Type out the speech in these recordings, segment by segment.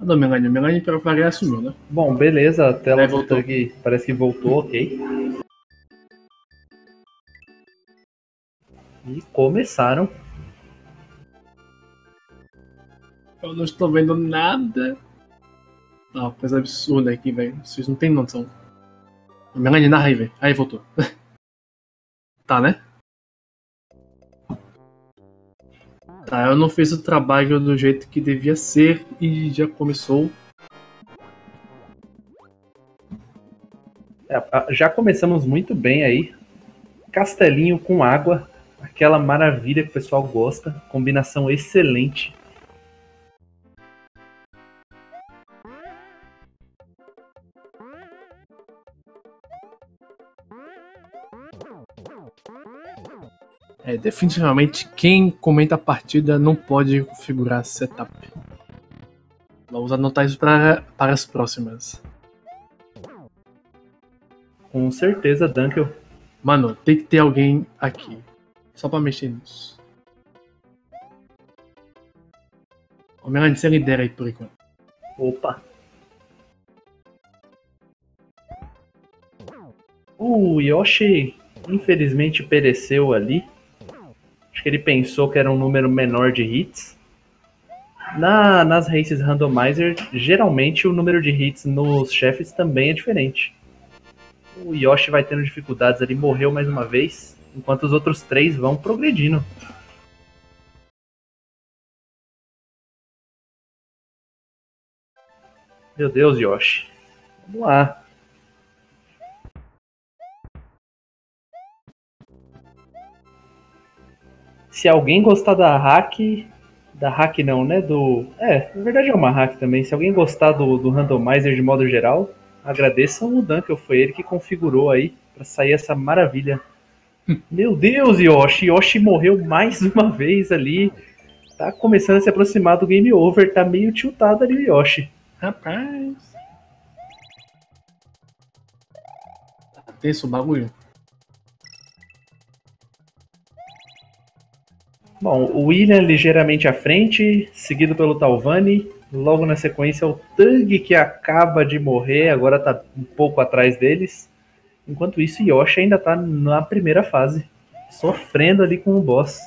Ah, não, Melania para variar sumiu, né? Bom, beleza, a tela voltou aqui. Parece que voltou, ok. E começaram. Eu não estou vendo nada. Ah, coisa absurda aqui, velho. Vocês não tem noção. Melania, narra aí, velho. Aí voltou. Tá, né? Tá, eu não fiz o trabalho do jeito que devia ser e já começou. Já começamos muito bem aí. Castelinho com água. Aquela maravilha que o pessoal gosta. Combinação excelente. É, definitivamente quem comenta a partida não pode configurar setup. Vamos anotar isso para as próximas. Com certeza, Dunkel. Mano, tem que ter alguém aqui. Só pra mexer nisso. O Melanie, você lidera aí por enquanto. Opa. O Yoshi infelizmente pereceu ali. Acho que ele pensou que era um número menor de hits. Nas races randomizer, geralmente o número de hits nos chefes também é diferente. O Yoshi vai tendo dificuldades ali, morreu mais uma vez, enquanto os outros três vão progredindo. Meu Deus, Yoshi. Vamos lá. Se alguém gostar da hack... Da hack não, né? Na verdade é uma hack também. Se alguém gostar do randomizer de modo geral, agradeçam o Dunkel, foi ele que configurou aí pra sair essa maravilha. Meu Deus, Yoshi! Yoshi morreu mais uma vez ali. Tá começando a se aproximar do game over. Tá meio tiltado ali o Yoshi. Rapaz! Tá tenso o bagulho? Bom, o William ligeiramente à frente, seguido pelo Talvani. Logo na sequência, o Thug, que acaba de morrer, agora tá um pouco atrás deles. Enquanto isso, Yoshi ainda tá na primeira fase, sofrendo ali com o boss.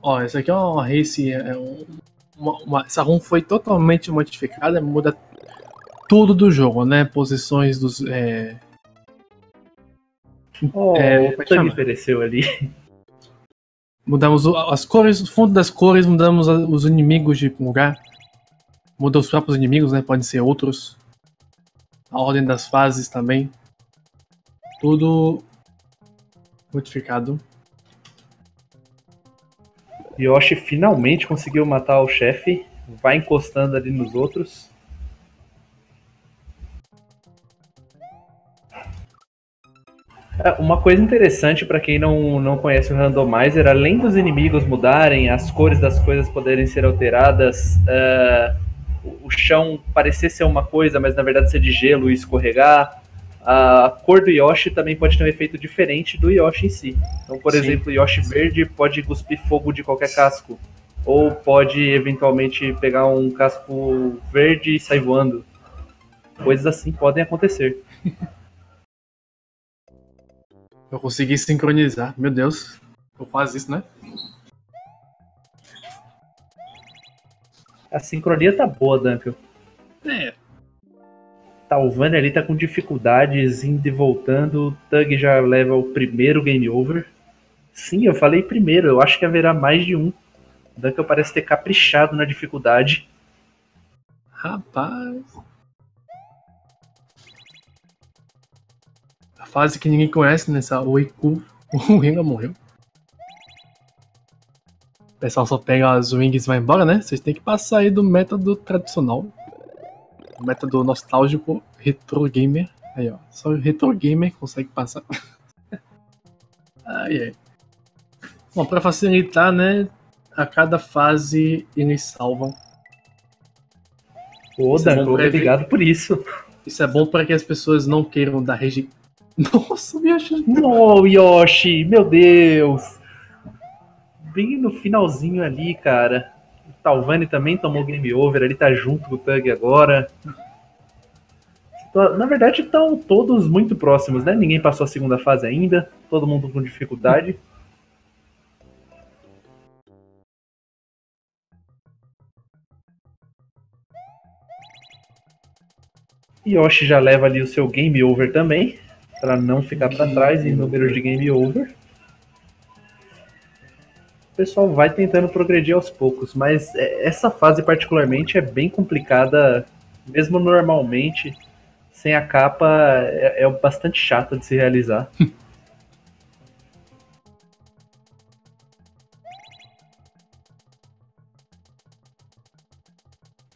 Ó, essa aqui é uma race... essa run foi totalmente modificada, muda tudo do jogo, né? Posições dos... o Thug pereceu ali. Mudamos as cores, o fundo das cores, mudamos os inimigos de lugar. Mudou os próprios inimigos, né? Podem ser outros. A ordem das fases também. Tudo modificado. Yoshi finalmente conseguiu matar o chefe. Vai encostando ali nos outros. Uma coisa interessante para quem não conhece o randomizer, além dos inimigos mudarem, as cores das coisas poderem ser alteradas, o chão parecer ser uma coisa, mas na verdade ser de gelo e escorregar, a cor do Yoshi também pode ter um efeito diferente do Yoshi em si. Então, por exemplo, o Yoshi verde pode cuspir fogo de qualquer casco, ou pode eventualmente pegar um casco verde e sair voando. Coisas assim podem acontecer. Eu consegui sincronizar, meu Deus, eu faço isso, né? A sincronia tá boa, Dunkel. É. Talvani ali tá com dificuldades, indo e voltando, o Thug já leva o primeiro game over. Sim, eu falei primeiro, eu acho que haverá mais de um. O Dunkel parece ter caprichado na dificuldade. Rapaz... Fase que ninguém conhece nessa Oiku. O Renga morreu. O pessoal só pega as wings e vai embora, né? Vocês têm que passar aí do método tradicional. O método nostálgico retro gamer. Aí, ó. Só o retro gamer consegue passar. Aí, aí. Bom, pra facilitar, né? A cada fase eles salvam. Ô, Dan, obrigado por isso. Isso é bom para que as pessoas não queiram dar rejeição. Nossa, Yoshi! Não, Yoshi! Meu Deus! bem no finalzinho ali, cara. O Talvani também tomou game over, ele tá junto com o Thug agora. Na verdade, estão todos muito próximos, né? Ninguém passou a segunda fase ainda, todo mundo com dificuldade. Yoshi já leva ali o seu game over também, para não ficar para trás em números de game over. O pessoal vai tentando progredir aos poucos, mas essa fase particularmente é bem complicada, mesmo normalmente, sem a capa é bastante chata de se realizar.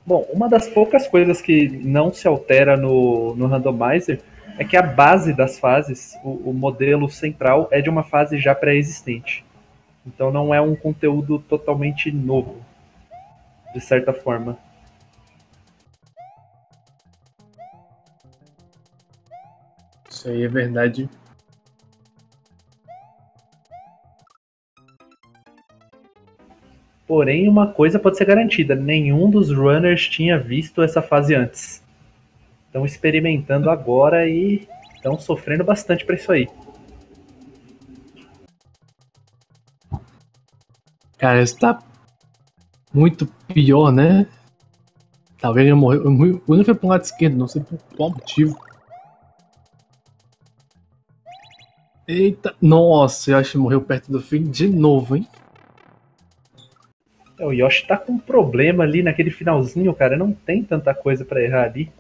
Bom, uma das poucas coisas que não se altera no Randomizer é que a base das fases, o modelo central, é de uma fase já pré-existente. Então não é um conteúdo totalmente novo, de certa forma. Isso aí é verdade. Porém, uma coisa pode ser garantida, nenhum dos runners tinha visto essa fase antes. Estão experimentando agora e estão sofrendo bastante para isso aí. Cara, isso tá muito pior, né? Talvez ele morreu. O William foi pro lado esquerdo, não sei por qual motivo. Eita, nossa, eu acho que morreu perto do fim de novo, hein? O Yoshi tá com um problema ali naquele finalzinho, cara. Não tem tanta coisa pra errar ali.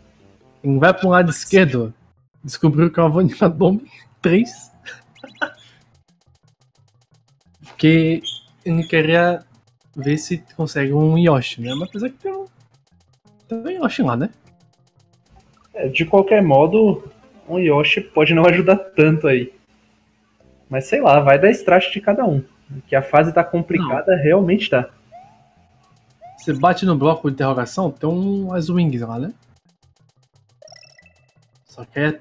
Vai pro lado esquerdo. Descobriu que é uma Vanilla Dome 3. Porque ele queria ver se consegue um Yoshi, né? Mas apesar que tem um Yoshi lá, né? De qualquer modo, um Yoshi pode não ajudar tanto aí. Mas sei lá, vai dar strat de cada um. Que a fase tá complicada, não. Realmente tá. Você bate no bloco de interrogação, tem umas wings lá, né? Só que é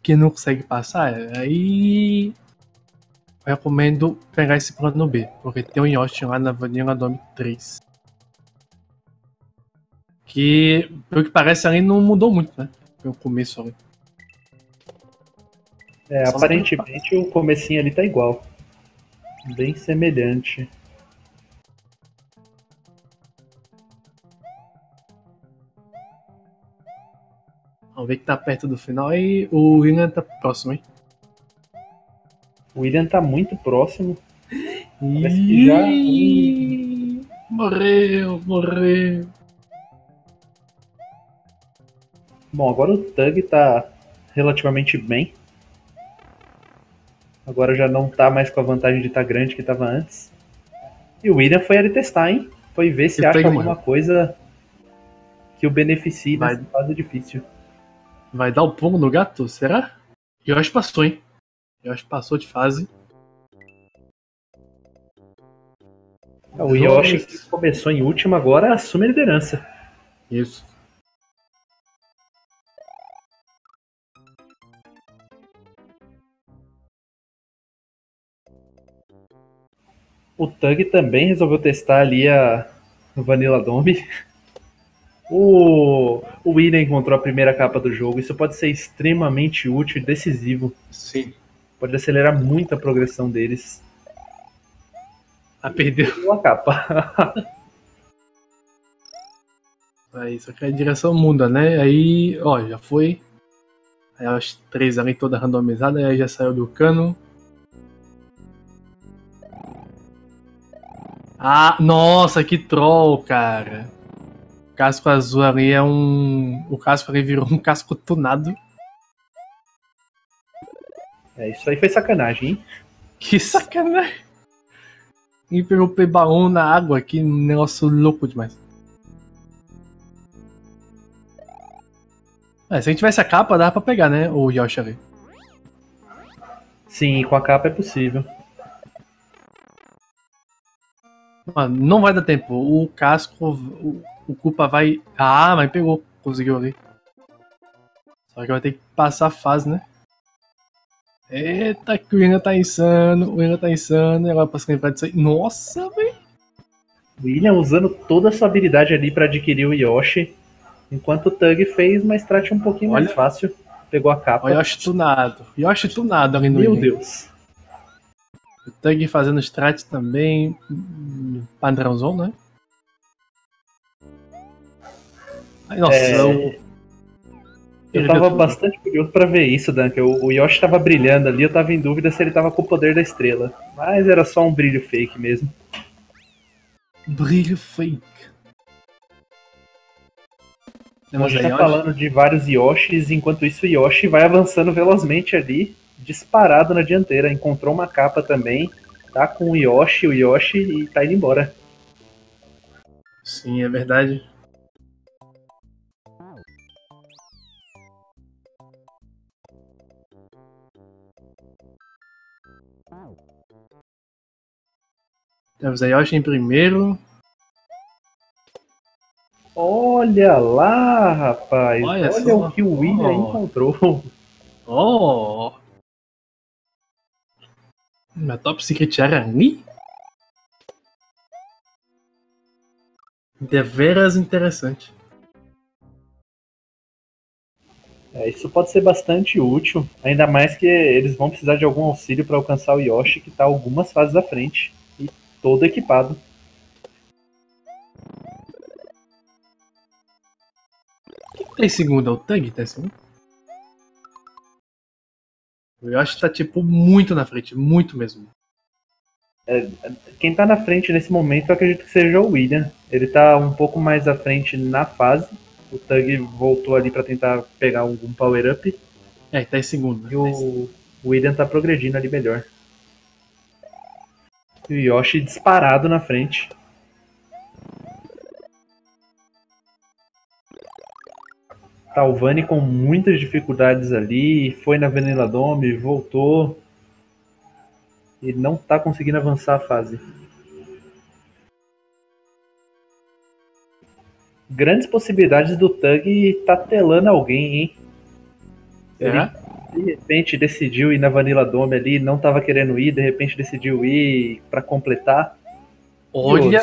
que não consegue passar, aí eu recomendo pegar esse plano no B, porque tem um Yoshi lá na Vanilla Dome 3. Que, pelo que parece, ali não mudou muito, né? Pelo começo ali. É, só aparentemente o comecinho ali tá igual. Bem semelhante. Vamos ver que tá perto do final e o William tá próximo, hein? O William tá muito próximo. Parece que já... Morreu. Bom, agora o Thug tá relativamente bem. Agora já não tá mais com a vantagem de estar grande que tava antes. E o William foi ali testar, hein? Foi ver se acha alguma coisa que o beneficie nessa fase difícil. Vai dar o pulo no gato? Será? Yoshi passou, hein? Yoshi passou de fase. O Yoshi que começou em último agora assume a liderança. Isso. O Thug também resolveu testar ali a Vanilla Dome. O William encontrou a primeira capa do jogo. Isso pode ser extremamente útil e decisivo. Sim. Pode acelerar muito a progressão deles. Ah, perdeu a capa. Aí, só que a direção muda, né? Aí, ó, já foi. Aí as três ali toda randomizada. Aí já saiu do cano. Ah, nossa, que troll, cara. O casco azul ali é um... O casco ali virou um casco tunado. É, isso aí foi sacanagem, hein? Que sacanagem! E pegou o pebalão na água, que negócio louco demais. É, se a gente tivesse a capa, dava pra pegar, né? O Yoshi ali. Sim, com a capa é possível. Mano, não vai dar tempo. O casco... O Koopa vai... Ah, mas pegou. Conseguiu ali. Só que vai ter que passar a fase, né? Eita, que o Irene tá insano. O Irene tá insano. E agora passa lembrar disso aí. Nossa, velho. William usando toda a sua habilidade ali pra adquirir o Yoshi. Enquanto o Thug fez uma estrate um pouquinho mais fácil. Pegou a capa. Olha o Yoshi tunado. Yoshi tunado ali no Meu Irene. Deus. O Thug fazendo strat também. Padrãozão, né? Ai, nossa, eu tava bastante curioso pra ver isso, Dunkel. O Yoshi tava brilhando ali, eu tava em dúvida se ele tava com o poder da estrela. Mas era só um brilho fake mesmo. Brilho fake. A gente tá falando de vários Yoshis, enquanto isso o Yoshi vai avançando velozmente ali, disparado na dianteira. Encontrou uma capa também, tá com o Yoshi e tá indo embora. Sim, é verdade. Temos a Yoshi em primeiro. Olha lá, rapaz. Olha o que o William encontrou. Oh! Na Top Secret Arani? Deveras interessante. É, isso pode ser bastante útil. Ainda mais que eles vão precisar de algum auxílio para alcançar o Yoshi, que tá algumas fases à frente. E todo equipado. Tá em segundo, o Thug tá em segundo. O Yoshi tá tipo muito na frente, muito mesmo. É, quem tá na frente nesse momento eu acredito que seja o William. Ele tá um pouco mais à frente na fase. O Thug voltou ali pra tentar pegar algum power up. É, tá em segundo. E o William tá progredindo ali melhor. E o Yoshi disparado na frente. Talvani com muitas dificuldades ali, foi na Vanilla Dome, voltou e não tá conseguindo avançar a fase. Grandes possibilidades do Thug tá telando alguém, hein? É. Ele, de repente decidiu ir na Vanilla Dome ali, não tava querendo ir, de repente decidiu ir pra completar. Olha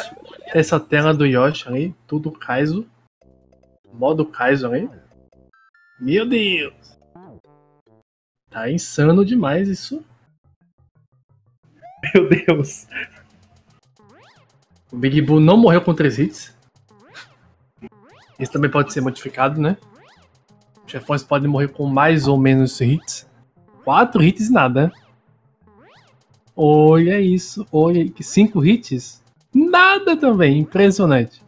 essa tela do Yoshi aí, tudo Kaizo, modo Kaizo aí. Meu Deus! Tá insano demais isso. Meu Deus! O Big Boo não morreu com 3 hits. Isso também pode ser modificado, né? Os chefões podem morrer com mais ou menos hits. 4 hits e nada, né? Olha isso, olha que 5 hits? Nada também, impressionante.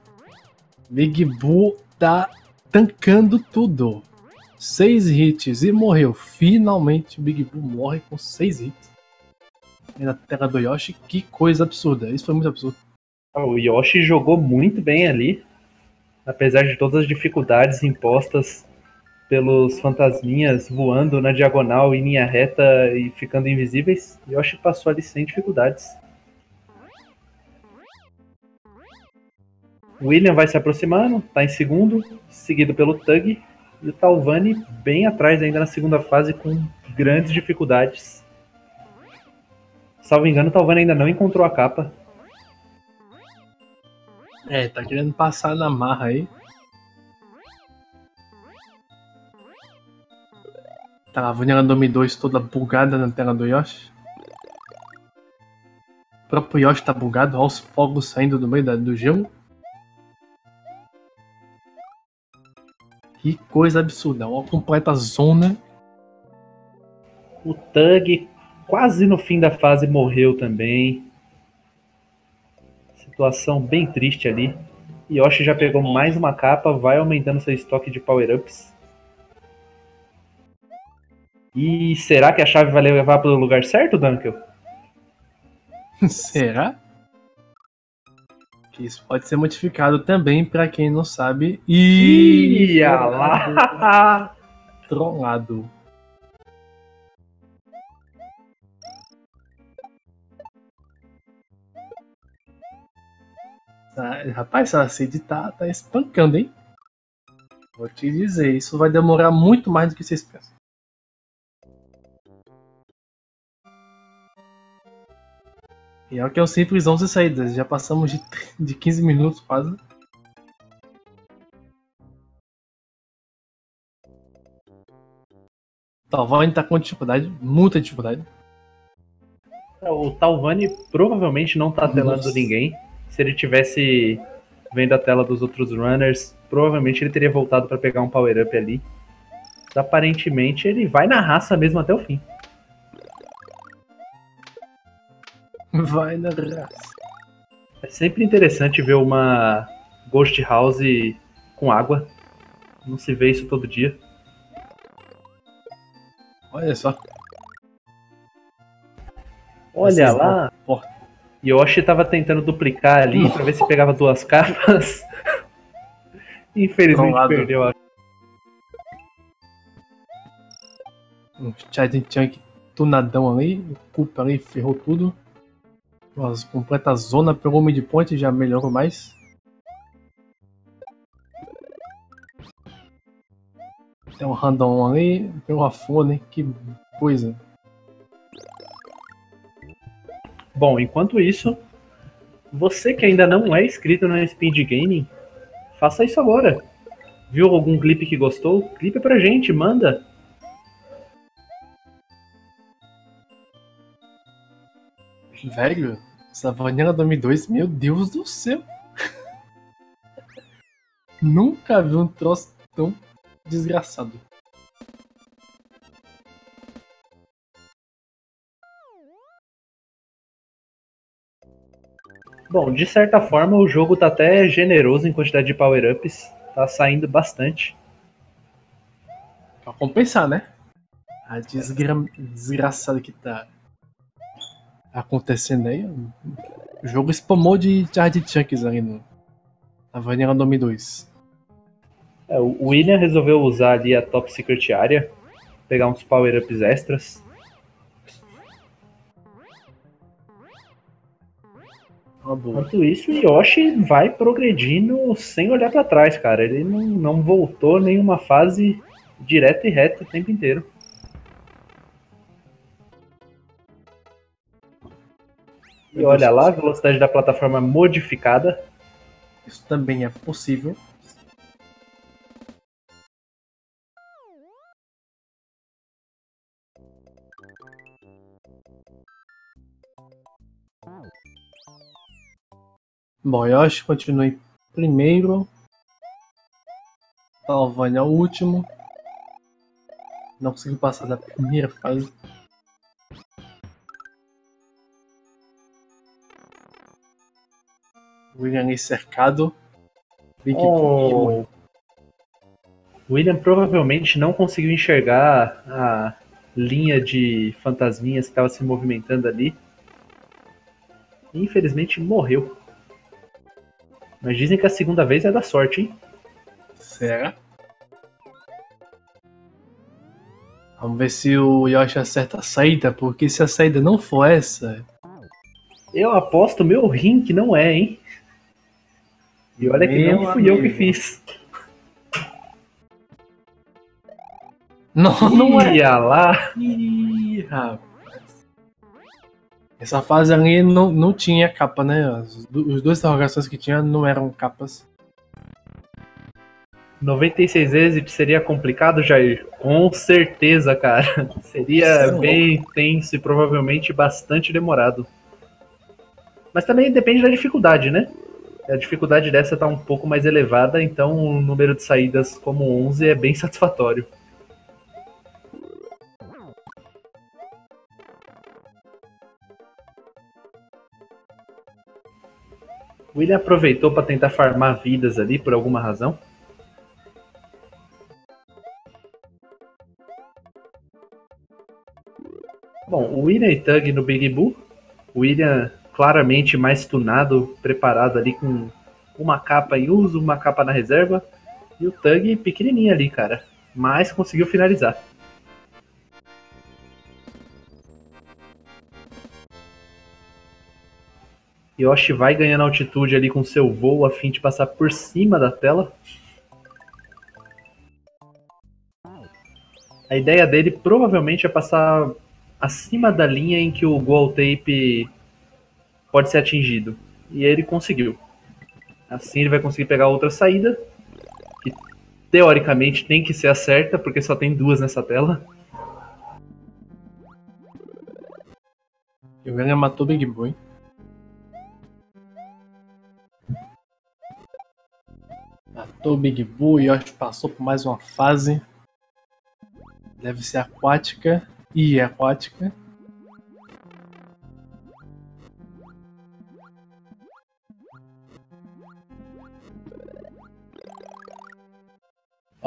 Big Boo tá tancando tudo. 6 hits e morreu. Finalmente o Big Boo morre com 6 hits. E na tela do Yoshi, que coisa absurda. Isso foi muito absurdo. O Yoshi jogou muito bem ali. Apesar de todas as dificuldades impostas pelos fantasminhas voando na diagonal em linha reta e ficando invisíveis, Yoshi passou ali sem dificuldades. William vai se aproximando, tá em segundo, seguido pelo Thug. E o Talvani bem atrás ainda na segunda fase com grandes dificuldades. Salvo engano, o Talvani ainda não encontrou a capa. É, tá querendo passar na marra aí. Tá, a Vanilla Dome 2 toda bugada na tela do Yoshi. O próprio Yoshi tá bugado, olha os fogos saindo do meio do gelo. Que coisa absurda, uma completa zona. O Thug quase no fim da fase morreu também. Situação bem triste ali. Yoshi já pegou mais uma capa, vai aumentando seu estoque de power-ups. E será que a chave vai levar para o lugar certo, Dunkel? Será? Isso pode ser modificado também, pra quem não sabe. Ih, lá! Trollado. Ah, rapaz, essa seed tá espancando, hein? Vou te dizer, isso vai demorar muito mais do que vocês pensam. E é o que eu sei pros 11 saídas, já passamos de 15 minutos quase. Talvani tá com dificuldade, muita dificuldade. O Talvani provavelmente não tá telando ninguém. Se ele tivesse vendo a tela dos outros runners, provavelmente ele teria voltado pra pegar um power-up ali. Aparentemente ele vai na raça mesmo até o fim. Vai na raça. É sempre interessante ver uma Ghost House com água. Não se vê isso todo dia. Olha só. Olha lá. Yoshi tava tentando duplicar ali pra ver se pegava duas capas. Infelizmente perdeu a... Um Chad Chunk tunadão ali. O Koopa ali ferrou tudo. Nossa, completa a zona, pegou o midpoint e já melhorou mais. Tem um random ali, pegou a fone, que coisa. Bom, enquanto isso, você que ainda não é inscrito na Speed Gaming, faça isso agora. Viu algum clipe que gostou? Clipe pra gente, manda! Velho, essa Vanilla Dome 2, meu Deus do céu. Nunca vi um troço tão desgraçado. Bom, de certa forma o jogo tá até generoso em quantidade de power-ups. Tá saindo bastante. Pra compensar, né? A desgraçada que tá acontecendo aí, o jogo spamou de Charge Chunks ali na Vanilla Dome 2. É, o William resolveu usar ali a Top Secret Area, pegar uns power-ups extras. Enquanto isso, Yoshi vai progredindo sem olhar pra trás, cara. Ele não voltou nenhuma fase direta e reta o tempo inteiro. E olha lá, a velocidade da plataforma modificada. Isso também é possível. Bom, Yoshi continua em primeiro. Talvani é o último. Não conseguiu passar da primeira fase. William é cercado. Big Boo. William provavelmente não conseguiu enxergar a linha de fantasminhas que estava se movimentando ali. Infelizmente morreu. Mas dizem que a segunda vez é da sorte, hein? Será? Vamos ver se o Yoshi acerta a saída, porque se a saída não for essa... Eu aposto meu rim que não é, hein? E olha que não fui eu que fiz. Não é. Ia lá. Ih, rapaz. Essa fase ali não tinha capa, né? Os dois interrogações que tinha não eram capas. 96 vezes seria complicado, Jair? Com certeza, cara. Seria bem tenso e provavelmente bastante demorado. Mas também depende da dificuldade, né? A dificuldade dessa tá um pouco mais elevada, então o número de saídas como 11 é bem satisfatório. O William aproveitou para tentar farmar vidas ali por alguma razão. Bom, o William e Thug no Big Boo. O William claramente mais tunado, preparado ali com uma capa em uso, uma capa na reserva. E o Thug pequenininho ali, cara. Mas conseguiu finalizar. Yoshi vai ganhando altitude ali com seu voo a fim de passar por cima da tela. A ideia dele provavelmente é passar acima da linha em que o Goal Tape pode ser atingido. E ele conseguiu. Assim ele vai conseguir pegar outra saída, que teoricamente tem que ser a certa, porque só tem duas nessa tela. O William matou o Big Boo, hein? Matou o Big Boo, Yoshi passou por mais uma fase. Deve ser aquática e aquática.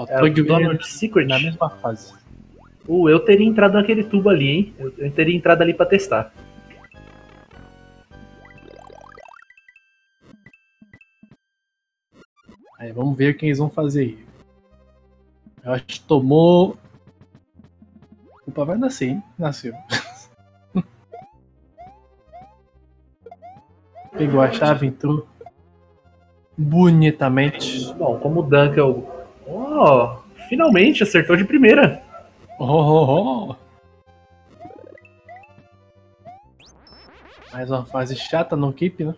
O Secret na mesma fase. Eu teria entrado naquele tubo ali, hein? Eu teria entrado ali pra testar. Aí vamos ver o que eles vão fazer aí. Eu acho que tomou. Opa, vai nascer, hein? Nasceu. Pegou a chave, entrou. Bonitamente. Bom, como o Dunkel. Oh, finalmente acertou de primeira. Mais uma fase chata no keep, né?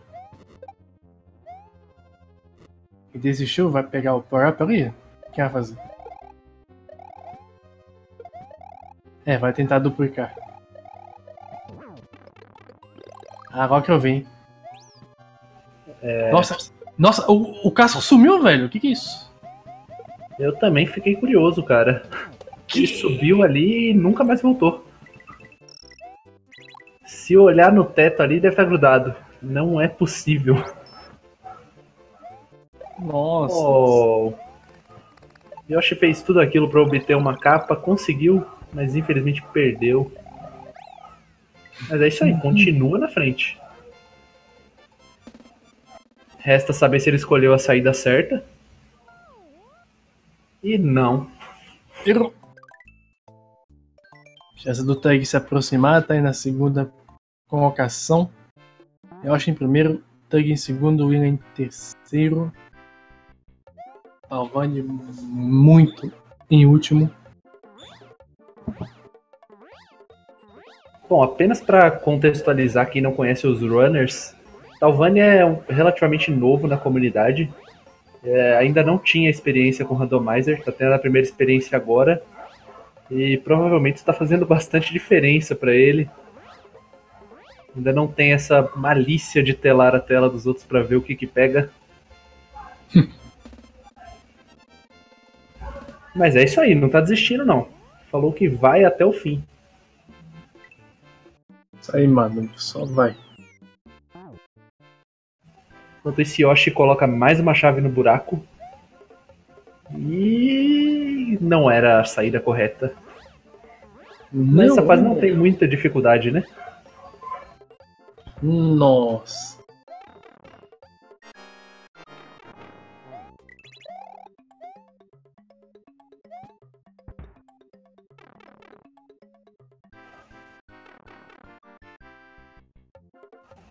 E desistiu, vai pegar o power-up ali? O que vai fazer? É, vai tentar duplicar. Agora que eu vi, hein? Nossa, o casco sumiu, velho. O que é isso? Eu também fiquei curioso, cara. Ele subiu ali e nunca mais voltou. Se olhar no teto ali, deve estar grudado. Não é possível. Nossa. Oh. Yoshi fez tudo aquilo para obter uma capa, conseguiu, mas infelizmente perdeu. Mas é isso aí, continua na frente. Resta saber se ele escolheu a saída certa. E não. Errou. Chance do Thug se aproximar, tá aí na segunda colocação. Eu acho em primeiro, Thug em segundo, William em terceiro. Talvani muito em último. Bom, apenas para contextualizar quem não conhece os runners, Talvani é relativamente novo na comunidade. Ainda não tinha experiência com Randomizer, está tendo a primeira experiência agora e provavelmente está fazendo bastante diferença para ele. Ainda não tem essa malícia de telar a tela dos outros para ver o que pega. Mas é isso aí, não está desistindo não. Falou que vai até o fim. Isso aí, mano, só vai. Enquanto esse Yoshi coloca mais uma chave no buraco. E não era a saída correta. Nessa fase não tem muita dificuldade, né? Nossa.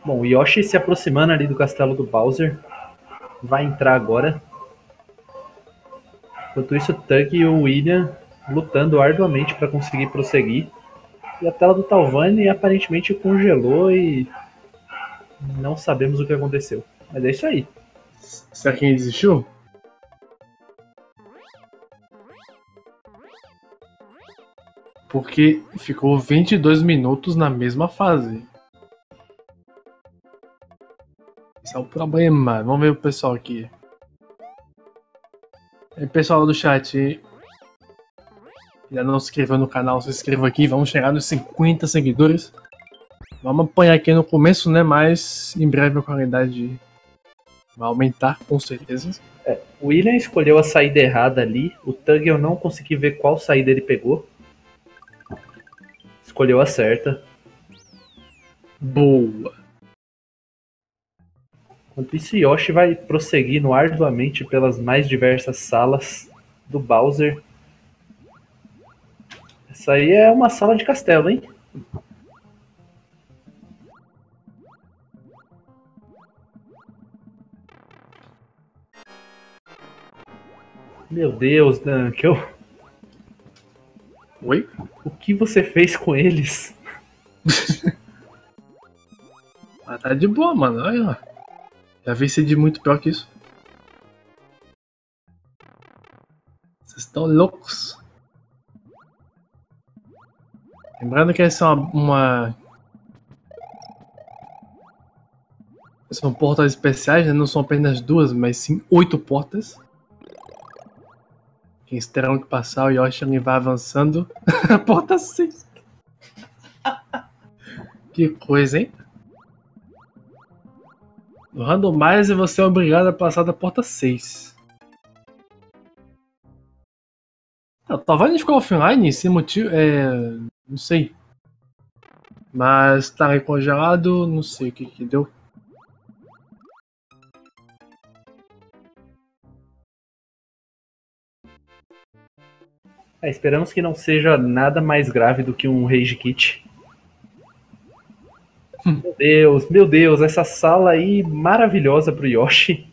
Bom, o Yoshi se aproximando ali do castelo do Bowser, vai entrar agora. Enquanto isso, o Thug e o William lutando arduamente para conseguir prosseguir. E a tela do Talvani aparentemente congelou e não sabemos o que aconteceu. Mas é isso aí. Será que ele desistiu? Porque ficou 22 minutos na mesma fase. Esse é o problema. Vamos ver o pessoal aqui. E pessoal do chat, ainda não se inscreveu no canal, se inscreva aqui. Vamos chegar nos 50 seguidores. Vamos apanhar aqui no começo, né? Mas em breve a qualidade vai aumentar, com certeza. O William escolheu a saída errada ali. O Thug eu não consegui ver qual saída ele pegou. Escolheu a certa. Boa. Enquanto isso, Yoshi vai prosseguindo arduamente pelas mais diversas salas do Bowser. Essa aí é uma sala de castelo, hein? Meu Deus, Dunkel. Oi? O que você fez com eles? Mas tá de boa, mano. Olha lá. Já venci de muito pior que isso. Vocês estão loucos. Lembrando que essa é uma... São portas especiais, né? Não são apenas duas, mas sim 8 portas. Eles terão que passar, o Yoshi ele vai avançando. Porta 6. Que coisa, hein? No Randomizer você é obrigado a passar da porta 6. O Talvani ficou offline, sem motivo, não sei. Mas tá aí congelado, não sei o que que deu. É, esperamos que não seja nada mais grave do que um rage kit. Meu Deus, essa sala aí maravilhosa pro Yoshi.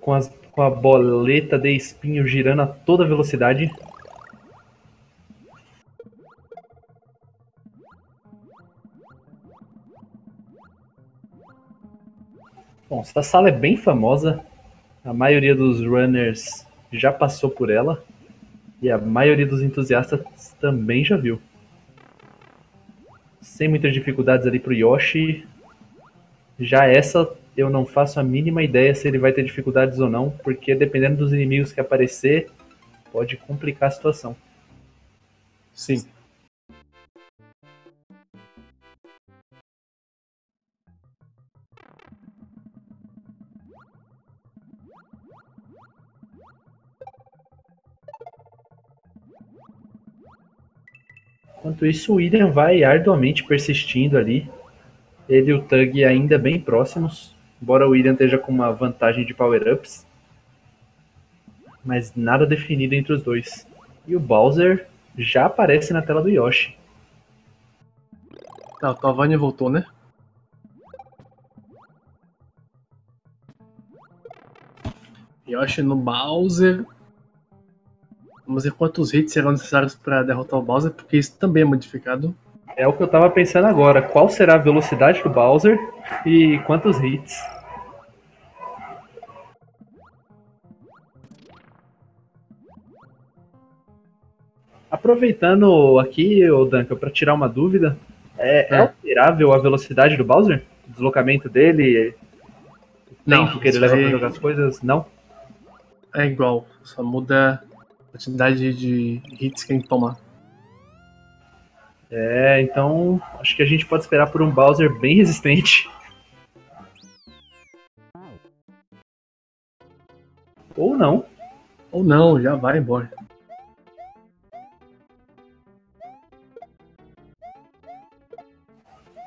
Com a boleta de espinho girando a toda velocidade. Bom, essa sala é bem famosa. A maioria dos runners já passou por ela e a maioria dos entusiastas também já viu. Sem muitas dificuldades ali pro Yoshi. Já essa eu não faço a mínima ideia se ele vai ter dificuldades ou não, porque dependendo dos inimigos que aparecer, pode complicar a situação. Sim. Enquanto isso, o William vai arduamente persistindo ali. Ele e o Thug ainda bem próximos, embora o William esteja com uma vantagem de power-ups. Mas nada definido entre os dois. E o Bowser já aparece na tela do Yoshi. Tá, o Talvani voltou, né? Yoshi no Bowser. Vamos ver quantos hits serão necessários para derrotar o Bowser, porque isso também é modificado. É o que eu tava pensando agora. Qual será a velocidade do Bowser e quantos hits? Aproveitando aqui, ô Dunkel, para tirar uma dúvida, é alterável a velocidade do Bowser? O deslocamento dele? O tempo que ele leva para jogar as coisas? Não? É igual, só muda... quantidade de hits que a gente tomar. É, então acho que a gente pode esperar por um Bowser bem resistente. Ou não. Ou não, já vai embora.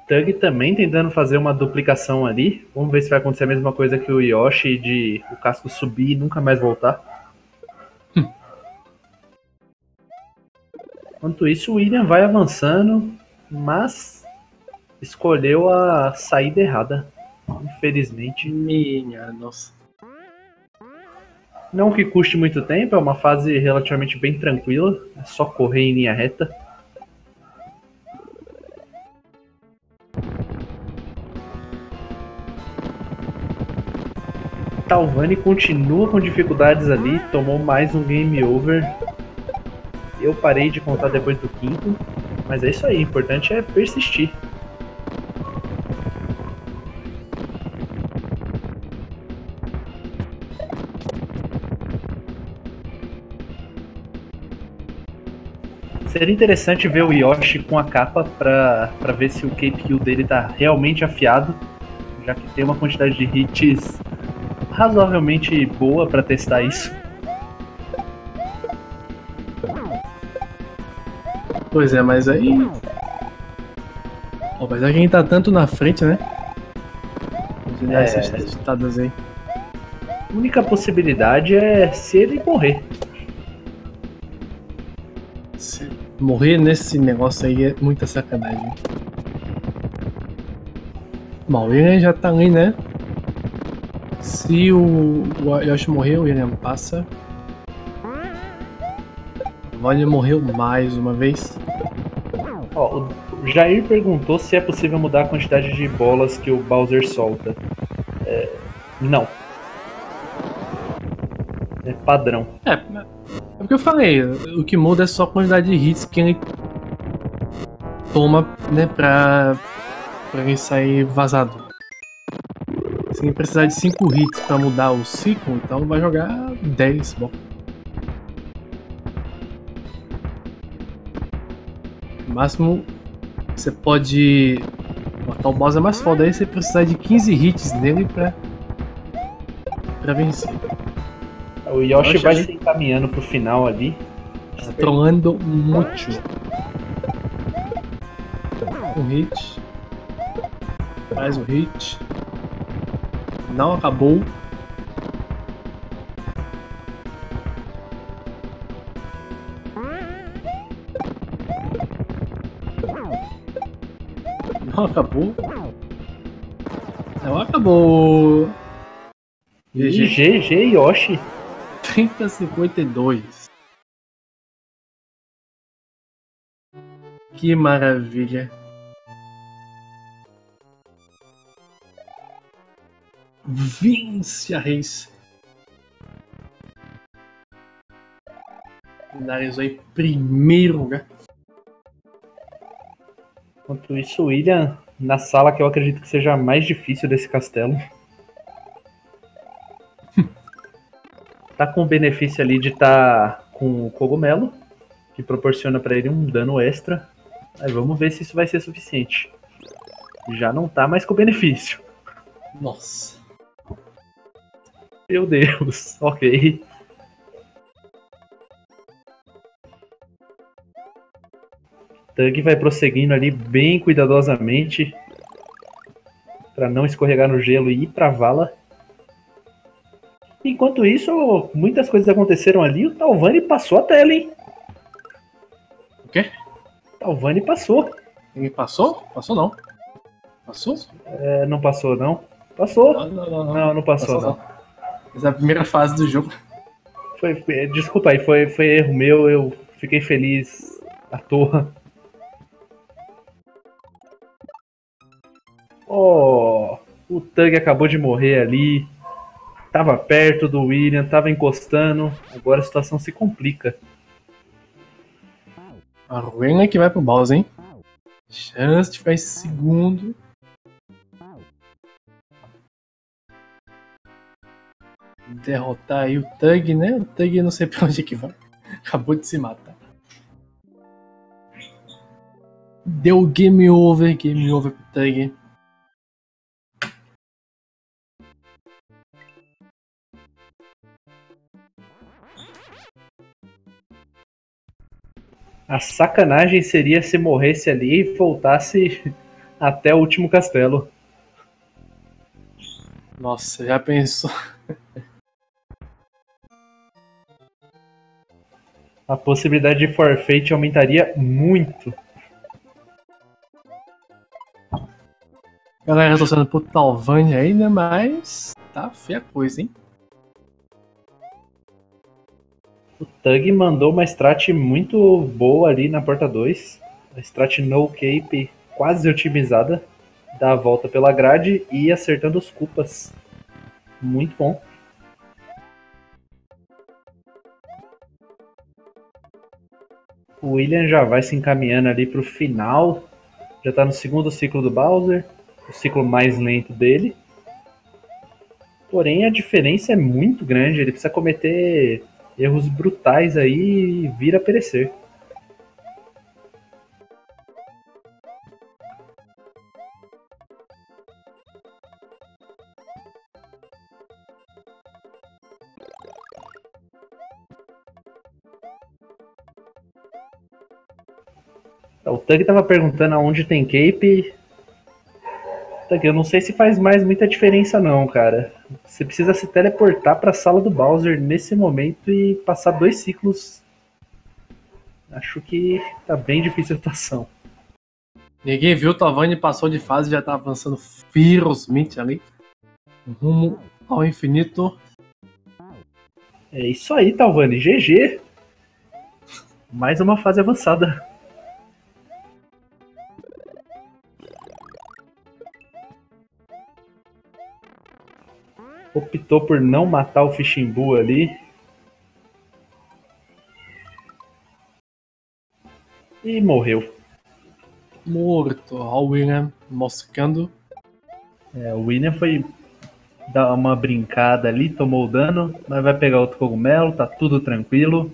Thug também tentando fazer uma duplicação ali. Vamos ver se vai acontecer a mesma coisa que o Yoshi, de o casco subir e nunca mais voltar. Enquanto isso, o William vai avançando, mas escolheu a saída errada, infelizmente. Minha nossa. Não que custe muito tempo, é uma fase relativamente bem tranquila, é só correr em linha reta. Talvani continua com dificuldades ali, tomou mais um game over. Eu parei de contar depois do 5º, mas é isso aí, o importante é persistir. Seria interessante ver o Yoshi com a capa para ver se o KPU dele tá realmente afiado, já que tem uma quantidade de hits razoavelmente boa para testar isso. Pois é, mas aí... Oh, mas a gente tá tanto na frente, né? Vou essas testadas aí. A única possibilidade é se ele morrer. Se morrer nesse negócio aí é muita sacanagem. Bom, o William já tá ali, né? Se o Yoshi morrer, o William passa. Vali morreu mais uma vez. Ó, o Jair perguntou se é possível mudar a quantidade de bolas que o Bowser solta. É, não. É padrão. É, é porque eu falei, o que muda é só a quantidade de hits que ele toma, né, pra ele sair vazado. Se ele precisar de 5 hits pra mudar o ciclo, então vai jogar 10 bolas. Máximo, você pode botar o Bowser mais foda aí, você precisar de 15 hits nele pra vencer. O Yoshi vai se encaminhando pro final ali. Tá trolando muito. Um hit. Mais um hit. Não acabou. Acabou. Não acabou. GG Yoshi. 30-52. Que maravilha. Vince a Reis. Finalizou em primeiro lugar. Enquanto isso, o William na sala que eu acredito que seja a mais difícil desse castelo. Tá com o benefício ali de estar com o cogumelo, que proporciona pra ele um dano extra. Aí vamos ver se isso vai ser suficiente. Já não tá mais com benefício. Nossa. Meu Deus, ok. Thug vai prosseguindo ali bem cuidadosamente para não escorregar no gelo e ir para a vala. Enquanto isso, muitas coisas aconteceram ali. O Talvani passou a tela, hein? O quê? Talvani passou. Ele passou? Passou não. Passou? É, não passou não. Passou? Não passou não. Essa é a primeira fase do jogo. Desculpa aí, foi erro meu. Eu fiquei feliz à toa. Oh, o Thug acabou de morrer ali, tava perto do William, tava encostando, agora a situação se complica. A ruína que vai pro Bowser, hein? Chance de ficar em segundo. Derrotar aí o Thug, né? O Thug não sei pra onde que vai, acabou de se matar. Deu game over pro Thug. A sacanagem seria se morresse ali e voltasse até o último castelo. Nossa, já pensou? A possibilidade de forfeit aumentaria muito. Galera, tô sendo pro Talvani ainda, mas tá feia a coisa, hein? O Thug mandou uma strat muito boa ali na porta 2. A strat no cape quase otimizada. Dá a volta pela grade e acertando os cupas. Muito bom. O William já vai se encaminhando ali pro final. Já tá no segundo ciclo do Bowser. O ciclo mais lento dele. Porém a diferença é muito grande. Ele precisa cometer erros brutais aí e vir a perecer. O Thug tava perguntando aonde tem cape. Thug, eu não sei se faz mais muita diferença não, cara. Você precisa se teleportar para a sala do Bowser nesse momento e passar 2 ciclos. Acho que tá bem difícil a situação. Ninguém viu, o Talvani passou de fase e já tá avançando ferozmente ali. Rumo ao infinito. É isso aí, Talvani. GG. Mais uma fase avançada. Optou por não matar o Fichimbu ali. E morreu. Morto. Olha o William moscando. É, o William foi dar uma brincada ali, tomou o dano, mas vai pegar outro cogumelo, tá tudo tranquilo.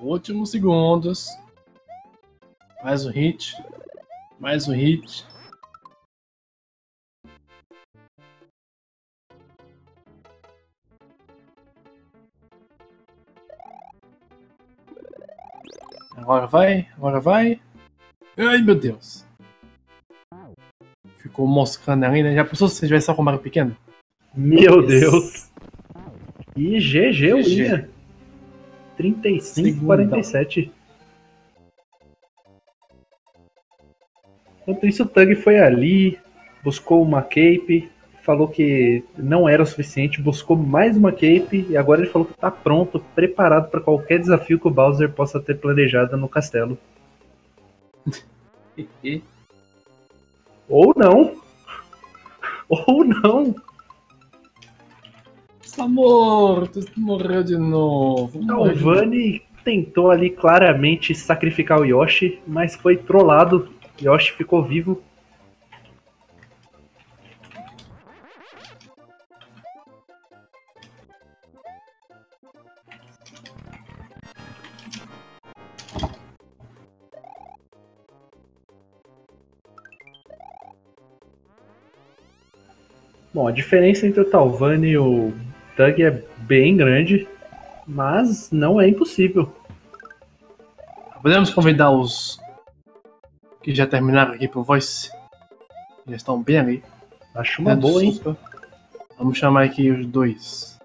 Últimos segundos. Mais um hit. Mais um hit. Agora vai, agora vai. Ai, meu Deus. Ficou moscando ali, né? Já pensou se você tivesse só com o Mario pequeno? Meu Deus. E GG, William. 35-47. Enquanto isso, o Thug foi ali, buscou uma cape, falou que não era o suficiente, buscou mais uma cape e agora ele falou que está pronto, preparado para qualquer desafio que o Bowser possa ter planejado no castelo. Ou não! Ou não! Está morto, morreu de novo. Talvani tentou ali claramente sacrificar o Yoshi, mas foi trollado. Yoshi ficou vivo. Bom, a diferença entre o Talvani e o Thug é bem grande, mas não é impossível. Podemos convidar os que já terminaram aqui pro Voice? Já estão bem ali. Acho uma boa, hein? Vamos chamar aqui os dois.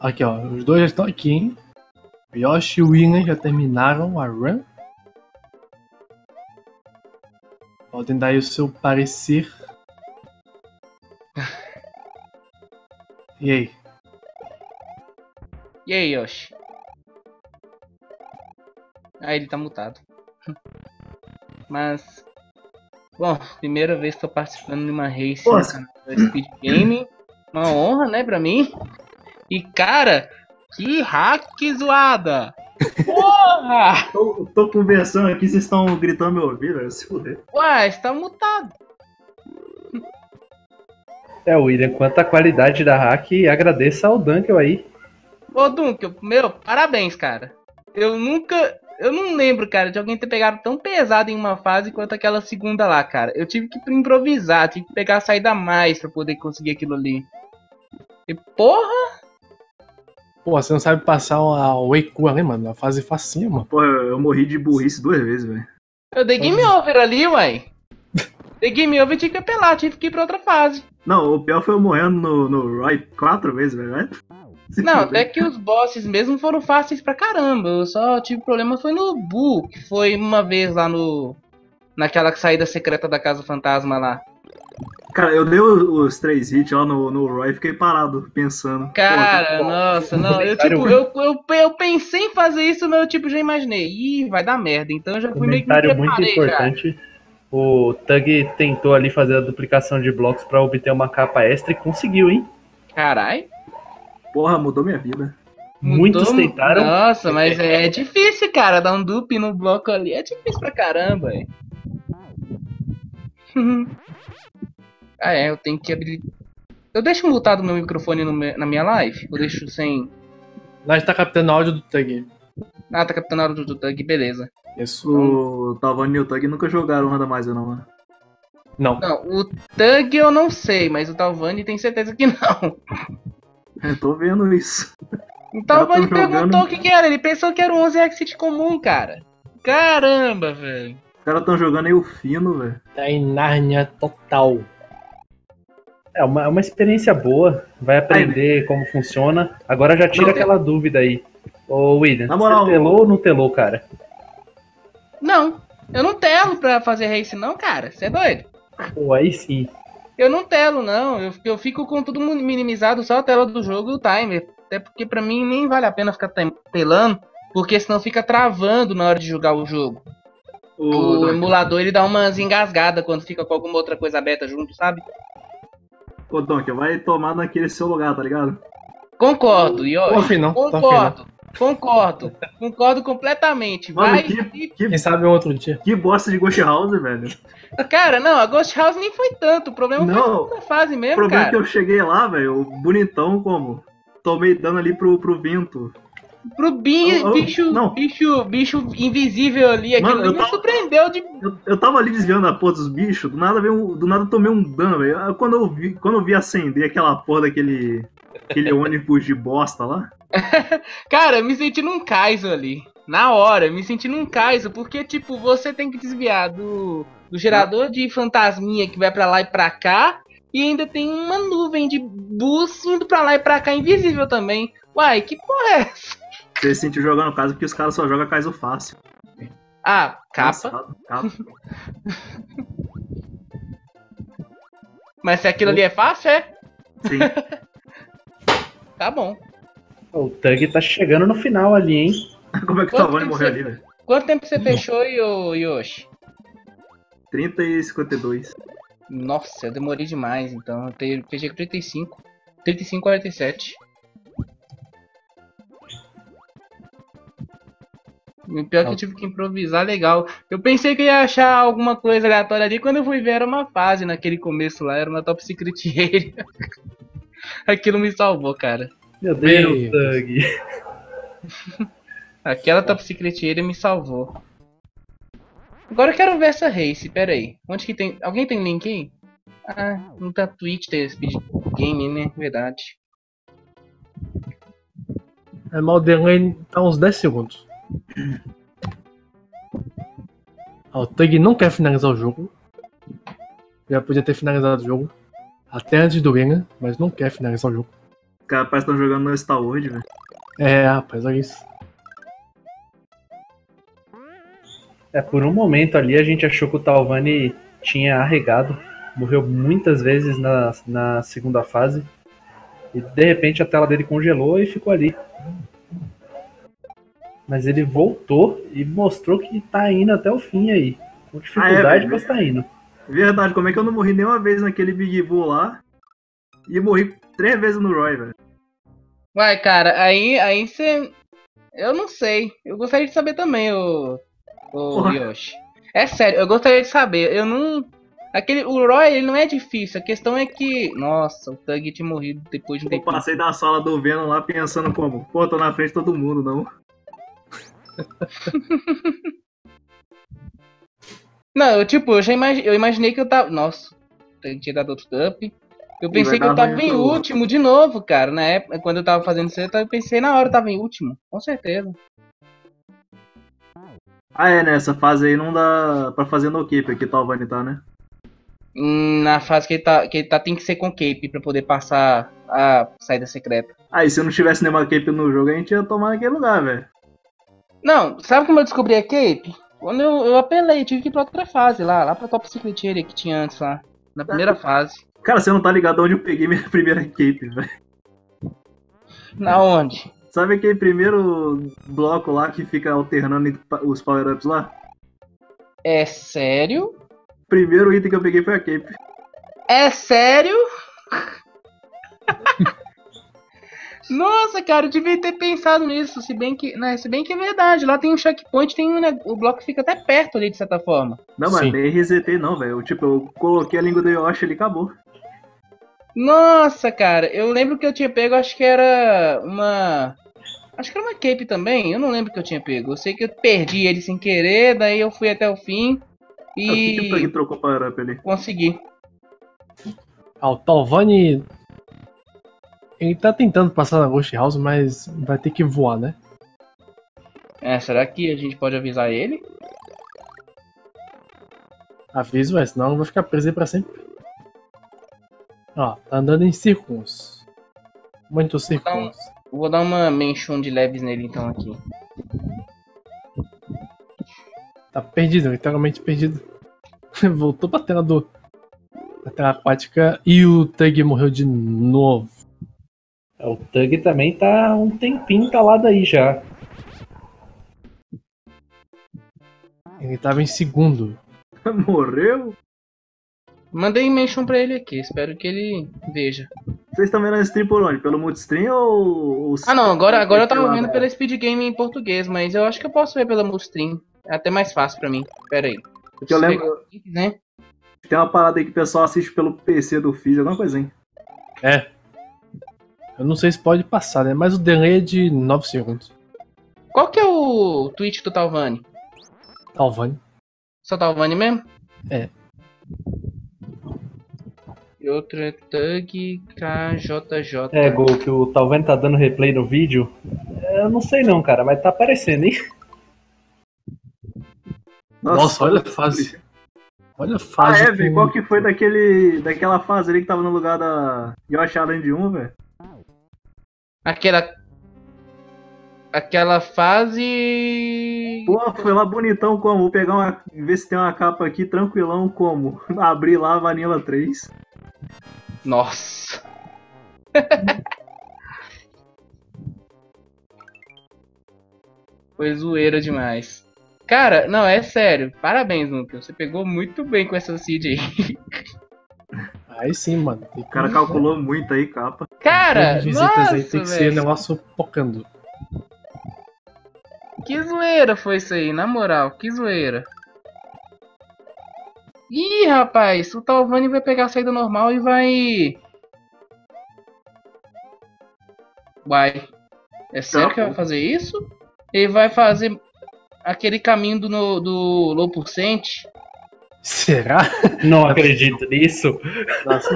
Aqui, ó. Os dois já estão aqui, hein? O Yoshi e o William já terminaram a run. Podem dar aí o seu parecer. E aí? E aí, Yoshi? Ah, ele tá mutado. Mas... Bom, primeira vez que tô participando de uma race no canal da Speed Gaming. Uma honra, né, pra mim. E, cara, que hack zoada! Porra! tô conversando aqui, vocês estão gritando meu ouvido, se fuder. Ué, você tá mutado. É, William, quanto à qualidade da hack, agradeça ao Dunkel aí. Ô, Dunkel, meu, parabéns, cara. Eu não lembro, cara, de alguém ter pegado tão pesado em uma fase quanto aquela segunda lá, cara. Eu tive que improvisar, tive que pegar a saída a mais pra poder conseguir aquilo ali. E porra! Pô, você não sabe passar a Weiku ali, mano. A fase facinha, mano. Pô, eu morri de burrice duas vezes, velho. Eu dei game over ali, uai. Dei game over e tive que apelar, tive que ir pra outra fase. Não, o pior foi eu morrendo no Roy 4 vezes, velho. Não, até que os bosses mesmo foram fáceis pra caramba. Eu só tive problema foi no Boo, que foi uma vez lá no... Naquela saída secreta da Casa Fantasma lá. Cara, eu dei os 3 hits lá no Roy e fiquei parado, pensando. Cara, nossa, não, eu tipo, eu pensei em fazer isso, mas eu tipo, já imaginei. Ih, vai dar merda, então eu já fui meio que me preparei, muito importante. Já. O Thug tentou ali fazer a duplicação de blocos pra obter uma capa extra e conseguiu, hein? Carai. Porra, mudou minha vida. Muitos tentaram. Nossa, mas é difícil, cara. Dar um dupe no bloco ali é difícil pra caramba, hein? Ah, é, eu tenho que habilitar. Eu deixo mutado meu microfone na minha live? Eu deixo sem... Nós tá captando áudio do Thug. Ah, tá captando áudio do Thug, beleza. Isso. O Talvani e o Thug nunca jogaram Randomizer, não, né? Não. Não, o Thug eu não sei, mas o Talvani tem certeza que não. Eu tô vendo isso. O Talvani perguntou o que era, ele pensou que era um 11 exit comum, cara. Caramba, velho. Os caras tão jogando aí o fino, velho. Tá em Nárnia total. É uma experiência boa, vai aprender como funciona. Agora já tira aquela dúvida aí. Ô, William, você telou ou não telou, cara? Não, eu não telo pra fazer race não, cara. Você é doido? Pô, aí sim. Eu não telo, não. Eu fico com tudo minimizado, só a tela do jogo e o timer. Até porque pra mim nem vale a pena ficar telando, porque senão fica travando na hora de jogar o jogo. O emulador ele dá umas engasgadas quando fica com alguma outra coisa aberta junto, sabe? Ô, Dunkel, vai tomar naquele seu lugar, tá ligado? Concordo, Yoshi. Concordo completamente. Mano, vai quem sabe um outro dia. Que bosta de Ghost House, velho. Cara, não, a Ghost House nem foi tanto. O problema não, foi a fase mesmo, cara. O problema é que eu cheguei lá, velho, bonitão como. Tomei dano ali pro vento. Bicho invisível ali, mano, aquilo me surpreendeu de... Eu tava ali desviando a porra dos bichos, do nada eu tomei um dano, velho. Quando eu vi acender aquela porra daquele ônibus de bosta lá. Cara, eu me senti num Kaizo ali. Na hora, eu me senti num Kaizo, porque tipo, você tem que desviar do gerador de fantasminha que vai pra lá e pra cá. E ainda tem uma nuvem de bus indo pra lá e pra cá invisível também. Uai, que porra é essa? Você se sentiu jogando Kaizo porque os caras só jogam Kaizo fácil. Ah, capa. Mas se aquilo ali é fácil, é? Sim. Tá bom. O Thug tá chegando no final ali, hein? Como é que o Talvani morreu ali, velho? Quanto tempo você fechou, Yoshi? 30 e 52. Nossa, eu demorei demais, então. Eu fechei com 35. 35 e 47. Pior que eu tive que improvisar, legal. Eu pensei que eu ia achar alguma coisa aleatória ali. Quando eu fui ver, era uma fase naquele começo lá. Era uma top secret area. Aquilo me salvou, cara. Meu Deus, Thug. Aquela top secret area me salvou. Agora eu quero ver essa race, pera aí. Onde que tem... Alguém tem link aí? Ah, não tá Twitch, tem Speed Gaming, né? Verdade. É mal derrame, tá uns 10 segundos. O Thug não quer finalizar o jogo. Já podia ter finalizado o jogo até antes do Eren, mas não quer finalizar o jogo. Cara, parece que estão jogando no Star World, velho. É, rapaz, olha isso. É, por um momento ali a gente achou que o Talvani tinha arregado. Morreu muitas vezes na segunda fase. E de repente a tela dele congelou e ficou ali. Mas ele voltou e mostrou que tá indo até o fim aí. Com dificuldade, mas tá indo. Verdade, como é que eu não morri nenhuma vez naquele Big Boo lá? E morri 3 vezes no Roy, velho. Uai, cara, aí você... Eu não sei. Eu gostaria de saber também, o Yoshi. É sério, eu gostaria de saber. Eu não... O Roy, ele não é difícil. A questão é que... Nossa, o Thug tinha morrido depois de um tempo. Eu passei da sala do Venom lá pensando como... Pô, tô na frente de todo mundo, não... Não, eu imaginei que eu tava... Nossa, tinha dado outro up. Eu pensei que eu tava em último de novo, cara. Na época, quando eu tava fazendo isso, eu pensei na hora eu tava em último, com certeza. Ah é, né? Essa fase aí não dá pra fazer no cape aqui, Talvani tá, né? Na fase que ele tá tem que ser com cape pra poder passar a saída secreta. Ah, e se eu não tivesse nenhuma cape no jogo, a gente ia tomar naquele lugar, velho. Não, sabe como eu descobri a cape? Quando eu apelei, tive que ir pra outra fase lá pra top secret area que tinha antes lá, na primeira fase. Cara, você não tá ligado onde eu peguei minha primeira cape, velho. Na onde? Sabe aquele primeiro bloco lá que fica alternando os power-ups lá? É sério? O primeiro item que eu peguei foi a cape. É sério? Nossa, cara, eu devia ter pensado nisso, se bem que é verdade, lá tem um checkpoint, o bloco fica até perto ali, de certa forma. Não, mas nem resetei não, velho, eu coloquei a língua do Yoshi ali e acabou. Nossa, cara, eu lembro que eu tinha pego, acho que era uma cape também, eu não lembro que eu tinha pego, eu sei que eu perdi ele sem querer, daí eu fui até o fim e... O que trocou para ele? Consegui. Ah, o Talvani... Ele tá tentando passar na Ghost House, mas vai ter que voar, né? É, será que a gente pode avisar ele? Aviso, senão ele vai ficar preso aí pra sempre. Ó, tá andando em círculos. Muitos círculos. Vou dar uma mention de leves nele então aqui. Tá perdido, literalmente perdido. Voltou pra tela da tela aquática e o Thug morreu de novo. O Thug também tá um tempinho calado aí já. Ele tava em segundo. Morreu? Mandei mention pra ele aqui, espero que ele veja. Vocês estão vendo esse stream por onde? Pelo Multistream ou... Ah não, agora eu tava vendo pela Speed Gaming em português, mas eu acho que eu posso ver pela Multistream. É até mais fácil pra mim, pera aí. Porque eu lembro, né? Tem uma parada aí que o pessoal assiste pelo PC do Fizz, alguma coisinha. É. Eu não sei se pode passar, né? Mas o delay é de 9 segundos. Qual que é o tweet do Talvani? Talvani. Só Talvani mesmo? É. E outra Thug KJJ. É, Gol, que o Talvani tá dando replay no vídeo. Eu não sei não, cara, mas tá aparecendo, hein? Nossa, olha a fase. Olha a fase. Ah, é, velho, qual que foi daquela fase ali que tava no lugar da Yoshi além de 1, velho? Aquela fase... Pô, foi lá bonitão como? Vou pegar uma... Ver se tem uma capa aqui, tranquilão como? Abri lá a Vanilla 3. Nossa. Foi zoeira demais. Cara, não, é sério. Parabéns, Dunkel. Você pegou muito bem com essa seed aí. Aí sim, mano. O cara calculou muito aí, capa. Cara, nossa, aí, tem que ser negócio focando. Que zoeira foi isso aí, na moral, que zoeira. Ih, rapaz, o Talvani vai pegar a saída normal e vai... Uai, é sério que vai fazer isso? Ele vai fazer aquele caminho do low percent? Será? Não acredito nisso. Nossa,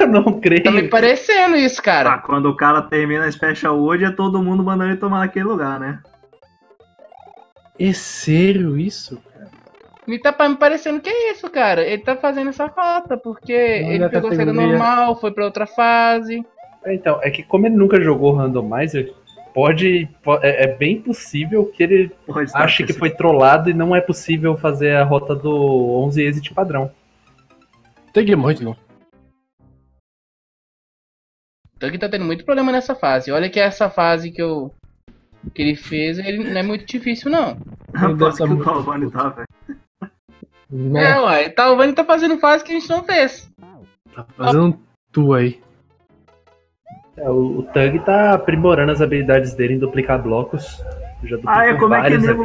eu não creio. Tá me parecendo isso, cara. Ah, quando o cara termina a Special World, é todo mundo mandando ele tomar naquele lugar, né? É sério isso, cara? Me tá me parecendo que é isso, cara. Ele tá fazendo essa falta, porque ele pegou saída normal, foi pra outra fase. Então, é que como ele nunca jogou Randomizer, é bem possível que ele ache que foi trollado e não é possível fazer a rota do 11 exit padrão. Thug morre de novo. Thug tá tendo muito problema nessa fase. Olha que essa fase que ele fez, ele não é muito difícil não. Nossa, que o Talvani tá, velho. É, uai, Talvani tá fazendo fase que a gente não fez. Tá fazendo tu aí. O Thug tá aprimorando as habilidades dele em duplicar blocos. Eu já duplico vários ali.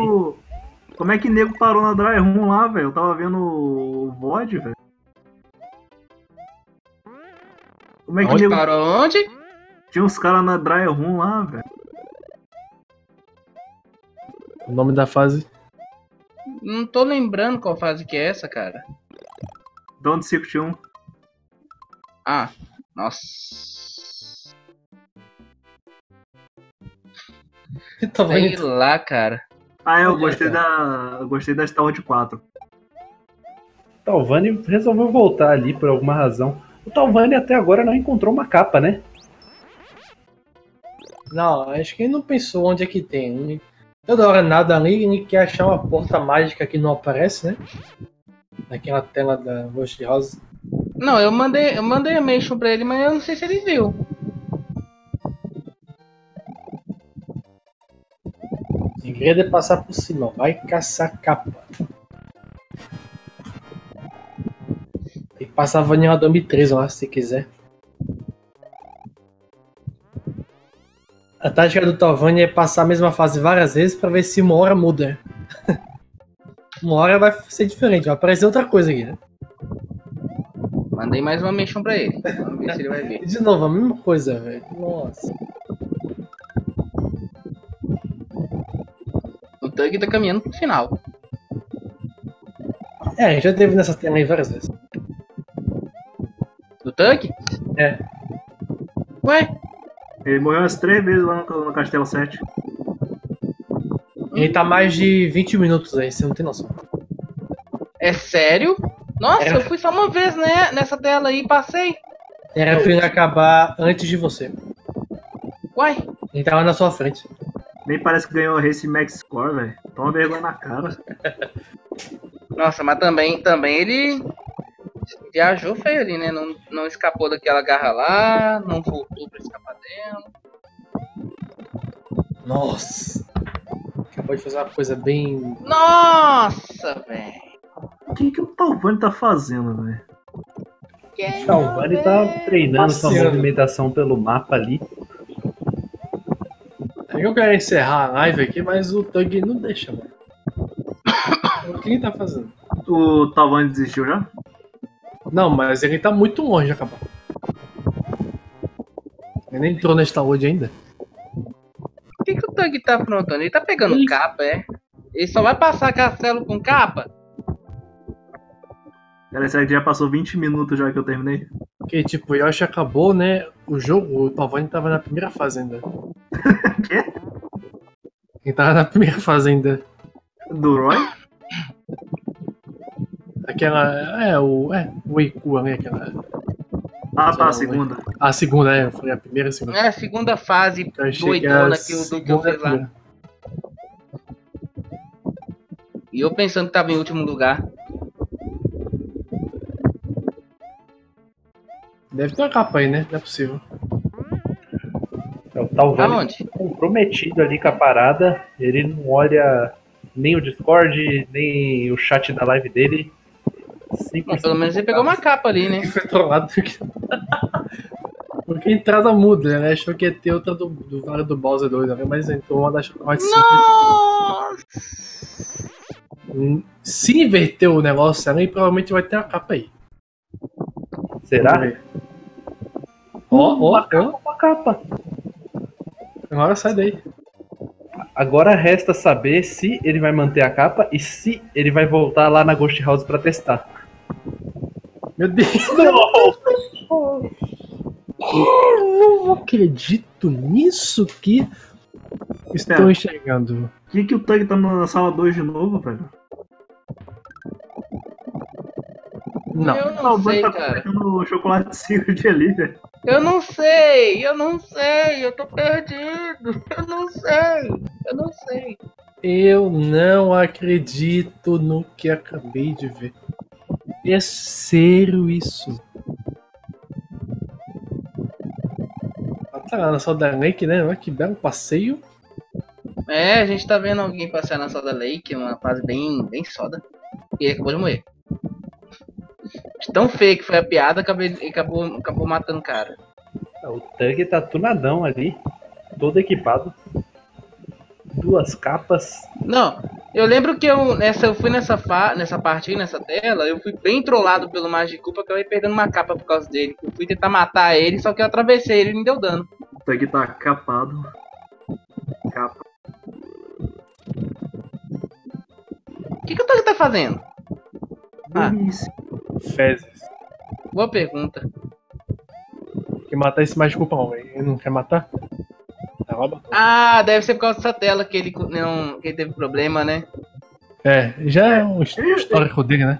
Como é que nego parou na Dry Room lá, velho? Eu tava vendo o VOD, velho. Como é que nego... Parou onde? Tinha uns caras na Dry Room lá, velho. O nome da fase? Não tô lembrando qual fase que é essa, cara. Don't 51. Ah, nossa. Sei lá, cara. Ah, eu gostei da. Eu gostei da Star World 4. O Talvani resolveu voltar ali por alguma razão. O Talvani até agora não encontrou uma capa, né? Não, acho que ele não pensou onde é que tem. Toda hora nada ali, ele quer achar uma porta mágica que não aparece, né? Naquela tela da Ghost House. Não, eu mandei a mention pra ele, mas eu não sei se ele viu. O segredo é passar por cima, vai caçar capa. Tem que passar a Vanilla Dome 3 lá, se quiser. A tática do Talvani é passar a mesma fase várias vezes pra ver se uma hora muda. Uma hora vai ser diferente, vai aparecer outra coisa aqui, né? Mandei mais uma mention pra ele, vamos ver se ele vai ver. De novo, a mesma coisa, velho. Nossa. O Thug tá caminhando pro final. É, já teve nessa tela aí várias vezes. Do Thug? É. Ué? Ele morreu umas 3 vezes lá no Castelo 7. Ele tá mais de 20 minutos aí, você não tem noção. É sério? Nossa, eu fui só uma vez, né, nessa tela aí e passei. Era pra ele acabar antes de você. Ué? Ele tava na sua frente. Nem parece que ganhou esse Max Score, velho. Toma vergonha na cara. Nossa, mas também ele viajou feio ali, né? Não escapou daquela garra lá, não voltou pra escapar dela. Nossa! Acabou de fazer uma coisa bem... Nossa, velho! O que o Talvani tá fazendo, velho? O Talvani tá treinando sua movimentação pelo mapa ali. Eu quero encerrar a live aqui, mas o Thug não deixa, mano. O que ele tá fazendo? O Talvani desistiu já? Não, mas ele tá muito longe de acabar. Ele nem entrou na Star World ainda. O que o Thug tá aprontando? Ele tá pegando capa, é? Ele só vai passar castelo com capa? Cara, será que já passou 20 minutos já que eu terminei? Porque, tipo, o Yoshi acabou, né? O jogo, o Talvani tava na primeira fase ainda. Quê? Ele tava na primeira fase ainda. Do Roy? Aquela... o Iku, né? Aquela... Ah, tá, a segunda. A segunda, eu falei a primeira e a segunda. É a segunda fase doidona que o Dunkel fez lá. E eu pensando que tava em último lugar. Deve ter uma capa aí, né? Não é possível. O Talvani comprometido ali com a parada. Ele não olha nem o Discord, nem o chat da live dele. Mas pelo menos ele pegou uma capa ali, né? Foi trollado porque a entrada muda, né? Achou que ia ter outra do Vale do Bowser 2, mas entrou uma das 4. Se inverter o negócio ali, provavelmente vai ter uma capa aí. Será? Uma capa. Agora sai daí. Agora resta saber se ele vai manter a capa e se ele vai voltar lá na Ghost House pra testar. Meu Deus! Não. Eu não acredito nisso que estou enxergando. O que o Thug tá na sala 2 de novo, velho? Não, eu não sei, cara. O chocolate Cirque ali, velho. Eu não sei, eu tô perdido, eu não sei. Eu não acredito no que acabei de ver. É sério isso? Tá lá na sala da Lake, né? Olha que belo passeio. É, a gente tá vendo alguém passear na sala da Lake, uma fase bem soda. E ele acabou de morrer. Tão feio que foi a piada, acabou matando o cara. O Thug tá tunadão ali, todo equipado. 2 capas. Não, eu lembro que eu fui nessa parte aí, nessa tela, eu fui bem trollado pelo Magicupa, porque eu ia perdendo uma capa por causa dele. Eu fui tentar matar ele, só que eu atravessei ele e me deu dano. O Thug tá capado. Capa. O que o Thug tá fazendo? Fezes. Boa pergunta. Tem que matar esse Magicupão, velho. Ele não quer matar? Deve ser por causa dessa tela que ele teve problema, né? É, já é um histórico dele, né?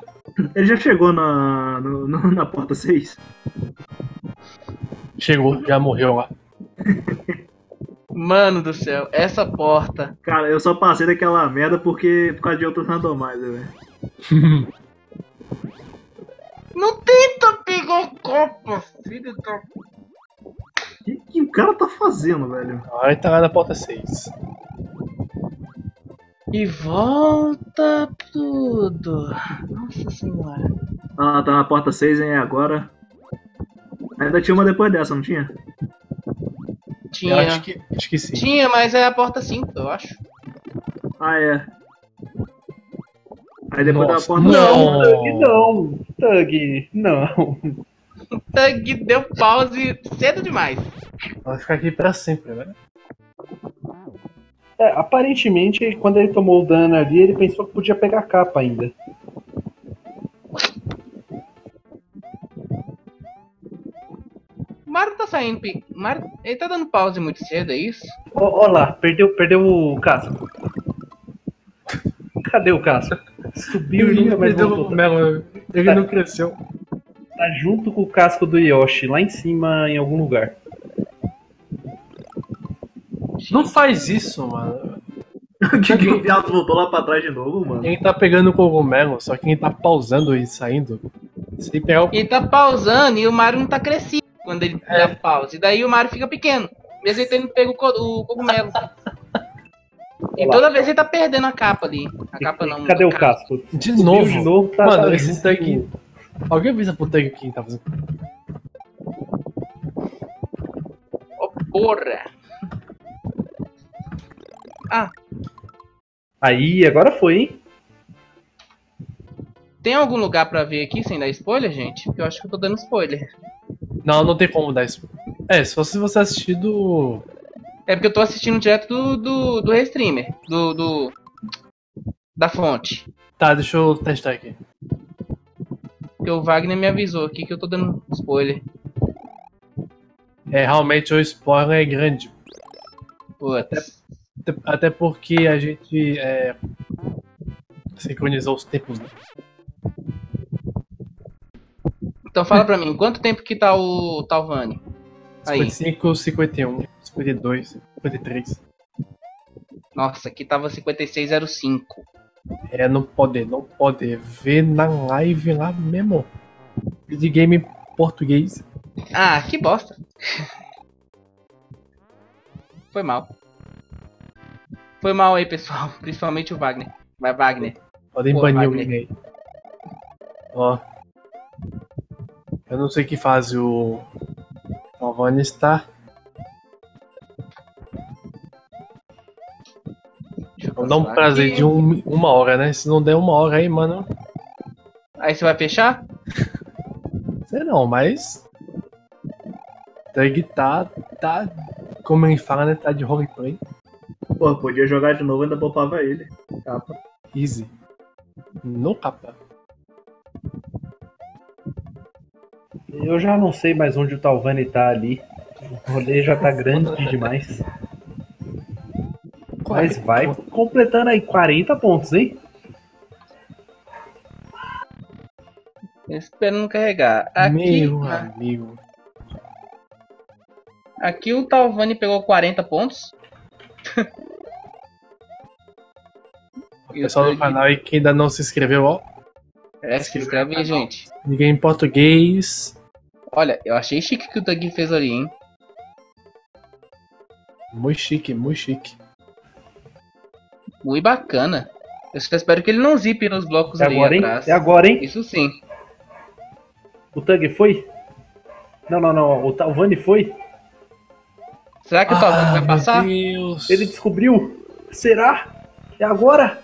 Ele já chegou na porta 6. Chegou, já morreu lá. Mano do céu, essa porta. Cara, eu só passei daquela merda por causa de outros randomizer, velho. Não tenta pegar o copo, filho da... O que o cara tá fazendo, velho? Ele tá lá na porta 6. E volta tudo. Nossa senhora. Ah, tá na porta 6, hein, agora. Ainda tinha uma depois dessa, não tinha? Tinha. Eu acho que sim. Tinha, mas é a porta 5, eu acho. Ah, é. Aí depois da porta... Não! Thug, não. O Thug deu pause cedo demais. Vai ficar aqui pra sempre, né? É, aparentemente, quando ele tomou o dano ali, ele pensou que podia pegar a capa ainda. O Mario tá saindo, ele tá dando pause muito cedo, é isso? Ó lá, perdeu o casco. Cadê o casco? Subiu e nunca mais voltou. Ele não cresceu. Tá junto com o casco do Yoshi, lá em cima, em algum lugar. Não faz isso, mano. Que o viado voltou lá pra trás de novo, mano. Quem tá pegando o cogumelo, só quem tá pausando e saindo Se pegar o... Ele tá pausando e o Mario não tá crescido quando ele dá pausa. E daí o Mario fica pequeno. Mesmo ele tendo pego o cogumelo. E toda vez ele tá perdendo a capa ali. A capa não. Cadê o casco? De novo. Tá, mano, tá esse Thug King. Alguém avisa pro Thug King tá fazendo. Ô, porra! Ah! Aí, agora foi, hein? Tem algum lugar pra ver aqui sem dar spoiler, gente? Porque eu acho que eu tô dando spoiler. Não, não tem como dar spoiler. É, só se você assistir do... É porque eu tô assistindo direto do streamer, da fonte. Tá, deixa eu testar aqui. Porque o Wagner me avisou aqui que eu tô dando spoiler. É, realmente o spoiler é grande. Pô, até porque a gente sincronizou os tempos, né? Então fala pra mim, quanto tempo que tá o Talvani? 55, 51, 52, 53. Nossa, aqui tava 56,05. É, não pode ver na live lá mesmo. Speed Game português. Ah, que bosta. Foi mal. Foi mal aí, pessoal. Principalmente o Wagner. Vai, Wagner. Podem banir o aí. Ó. Eu não sei que fase o Giovanni está. Vou dar um prazer aqui de uma hora, né? Se não der uma hora aí, mano. Aí você vai fechar? Sei não, mas. Tag tá. Como ele fala, né? Tá de roleplay. Pô, podia jogar de novo, ainda poupava ele. Capa. Easy. No capa. Eu já não sei mais onde o Talvani tá ali. O rolê já tá grande demais. Mas vai completando aí 40 pontos, hein? Esperando carregar. Aqui, meu amigo. Aqui o Talvani pegou 40 pontos. O pessoal do canal aí que ainda não se inscreveu, ó. É, se inscreve aí, gente. Ninguém em português. Olha, eu achei chique que o Thug fez ali, hein? Muito chique, muito chique. Muito bacana. Eu só espero que ele não zipe nos blocos ali atrás. É agora, hein? Isso sim. O Thug foi? Não. O Talvani foi? Será que o Talvani vai passar? Deus. Ele descobriu. Será? É agora?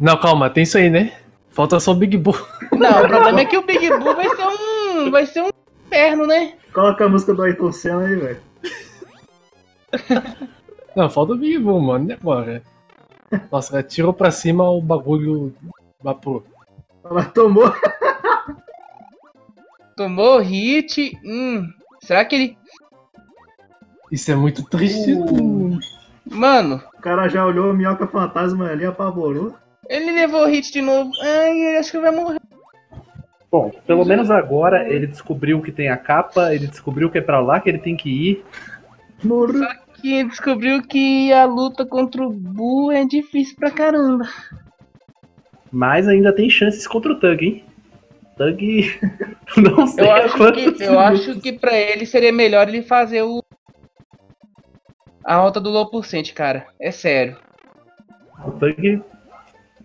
Não, calma. Tem isso aí, né? Falta só o Big Boo. Não, o problema é que o Big Boo vai ser um... Vai ser um... inferno, né? Coloca a música do Ayrton Senna aí, velho. Não, falta o Big Boo, mano. Não é agora. Nossa, ela tirou pra cima o bagulho... Vapor. Ela tomou. Tomou o hit. Será que ele... Isso é muito triste. Mano. O cara já olhou a minhoca fantasma ali, apavorou. Ele levou o hit de novo. Ai, acho que vai morrer. Bom, pelo menos agora ele descobriu que tem a capa, ele descobriu que é pra lá que ele tem que ir. Morreu. Só que ele descobriu que a luta contra o Boo é difícil pra caramba. Mas ainda tem chances contra o Thug, hein? Thug... Não sei. Eu acho que pra ele seria melhor ele fazer a alta do low percent, cara. É sério. O Thug...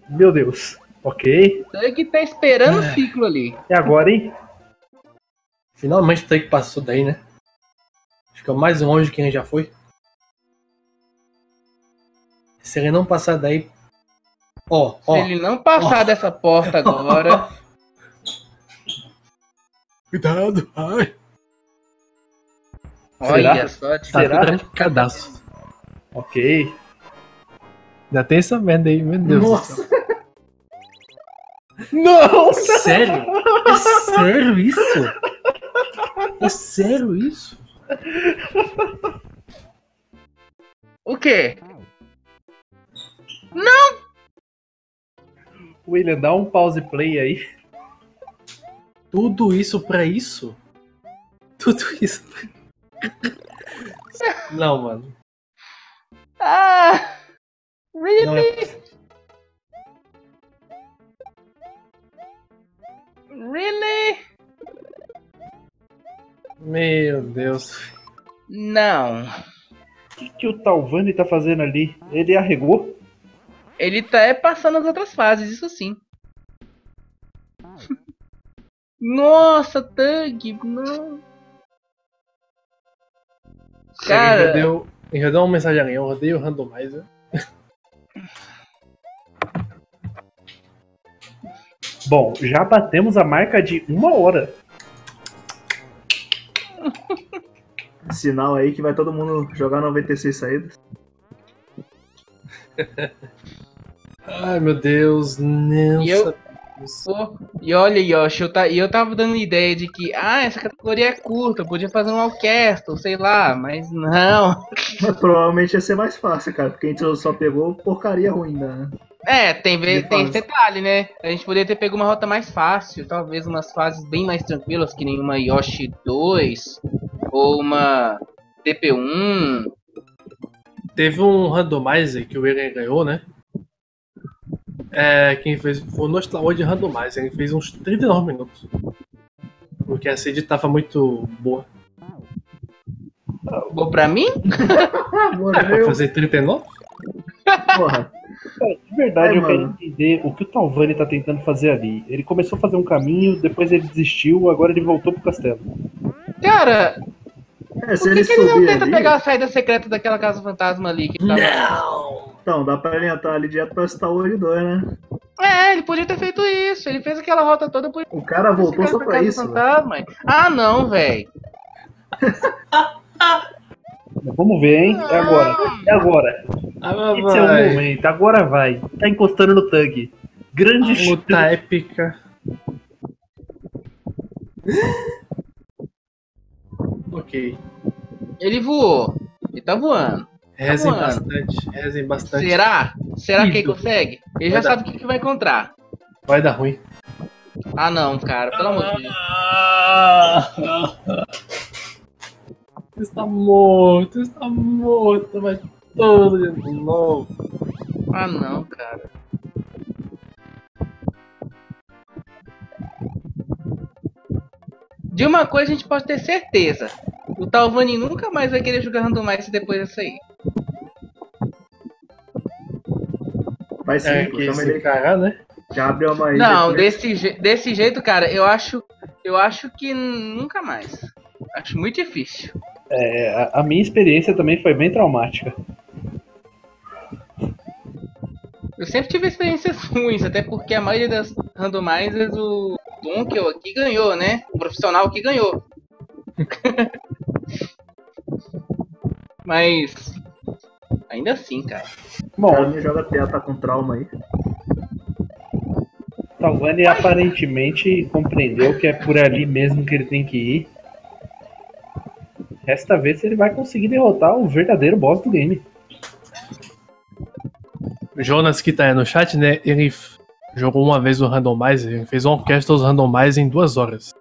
Meu Deus, ok. Thug tá esperando o ciclo ali. E agora, hein? Finalmente o Thug passou daí, né? Acho que é o mais longe que ele já foi. Se ele não passar daí... Ó. Se ele não passar dessa porta agora... Cuidado, ai. Olha só, será? Cadastro. Ok. Ainda tem essa merda aí, meu Deus. Nossa! Não! Sério? É sério isso? É sério isso? O quê? Não! William, dá um pause play aí. Tudo isso pra isso? Tudo isso pra... Não, mano. Ah! Really? Really? Meu Deus. Não. O que o Talvani tá fazendo ali? Ele arregou? Ele tá passando as outras fases, isso sim. Nossa, Thug, não. Cara, enredou uma mensagem a mim, eu rodei o Randomizer. Bom, já batemos a marca de 1 hora. Sinal aí que vai todo mundo jogar 96 saídas. Ai, meu Deus, não. Pô, e olha, Yoshi, eu tava dando ideia de que, essa categoria é curta, podia fazer um orquestra, sei lá, mas não. Mas provavelmente ia ser mais fácil, cara, porque a gente só pegou porcaria ruim, né? É, tem detalhe, né? A gente poderia ter pego uma rota mais fácil, talvez umas fases bem mais tranquilas, que nem uma Yoshi 2, ou uma DP1. Teve um randomizer que o Eren ganhou, né? Quem fez foi no Star World de Randomizer, ele fez uns 39 minutos. Porque a seed tava muito boa. Boa pra mim? Pra fazer 39? Porra. De verdade, eu quero entender o que o Talvani tá tentando fazer ali. Ele começou a fazer um caminho, depois ele desistiu, agora ele voltou pro castelo. Cara, por que ele não tenta pegar a saída secreta daquela casa fantasma ali? Que tava... Não! Então, dá pra ele entrar ali direto pra Star World 2, né? É, ele podia ter feito isso. Ele fez aquela rota toda por... O cara voltou só pra isso, velho. Ah, não, velho. Vamos ver, hein? É agora. É agora. Esse é o momento. Agora vai. Tá encostando no Thug. Grande chuta épica. Ok. Ele voou. Ele tá voando. Rezem bastante, rezem bastante. Será? Será que ele consegue? Ele já sabe o que vai encontrar. Vai dar ruim. Ah não, cara, pelo amor de Deus. Está morto, vai todo de novo. Ah não, cara. De uma coisa a gente pode ter certeza. O Talvani nunca mais vai querer jogar randomizer depois dessa aí. Vai sim, ele cagar, né? Já abriu uma ilha. Não, desse jeito, cara, eu acho que nunca mais. Acho muito difícil. É, a minha experiência também foi bem traumática. Eu sempre tive experiências ruins, até porque a maioria das randomizers, o Dunkel aqui ganhou, né? O profissional aqui ganhou. Mas ainda assim, cara. Bom, o cara joga até tá com trauma aí. Talvani aparentemente compreendeu que é por ali mesmo que ele tem que ir. Resta ver se ele vai conseguir derrotar o verdadeiro boss do game. Jonas, que tá aí no chat, né? Ele jogou uma vez o randomizer, ele fez uma orquestra dos randomizers em 2 horas.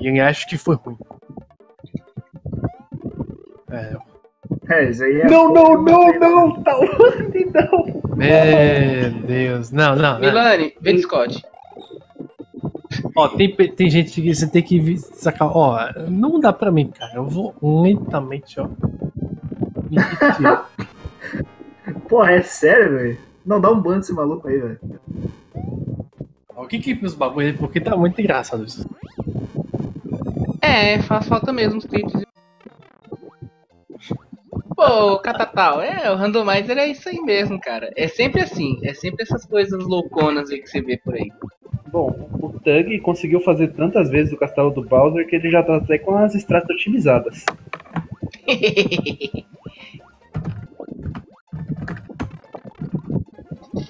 E ele acha que foi ruim. Isso aí é não, Talvani, não! Meu Deus, não. Melanie, vem de Scott. Ó, tem gente que você tem que sacar. Ó, não dá pra mim, cara. Eu vou lentamente, ó. Porra, é sério, velho? Não, dá um ban desse maluco aí, velho. O que pros bagulho aí? Porque tá muito engraçado isso. É, faz falta mesmo os clipes. Pô, Catatal, o randomizer é isso aí mesmo, cara. É sempre assim, é sempre essas coisas louconas aí que você vê por aí. Bom, o Thug conseguiu fazer tantas vezes o castelo do Bowser que ele já tá até com as estratas otimizadas.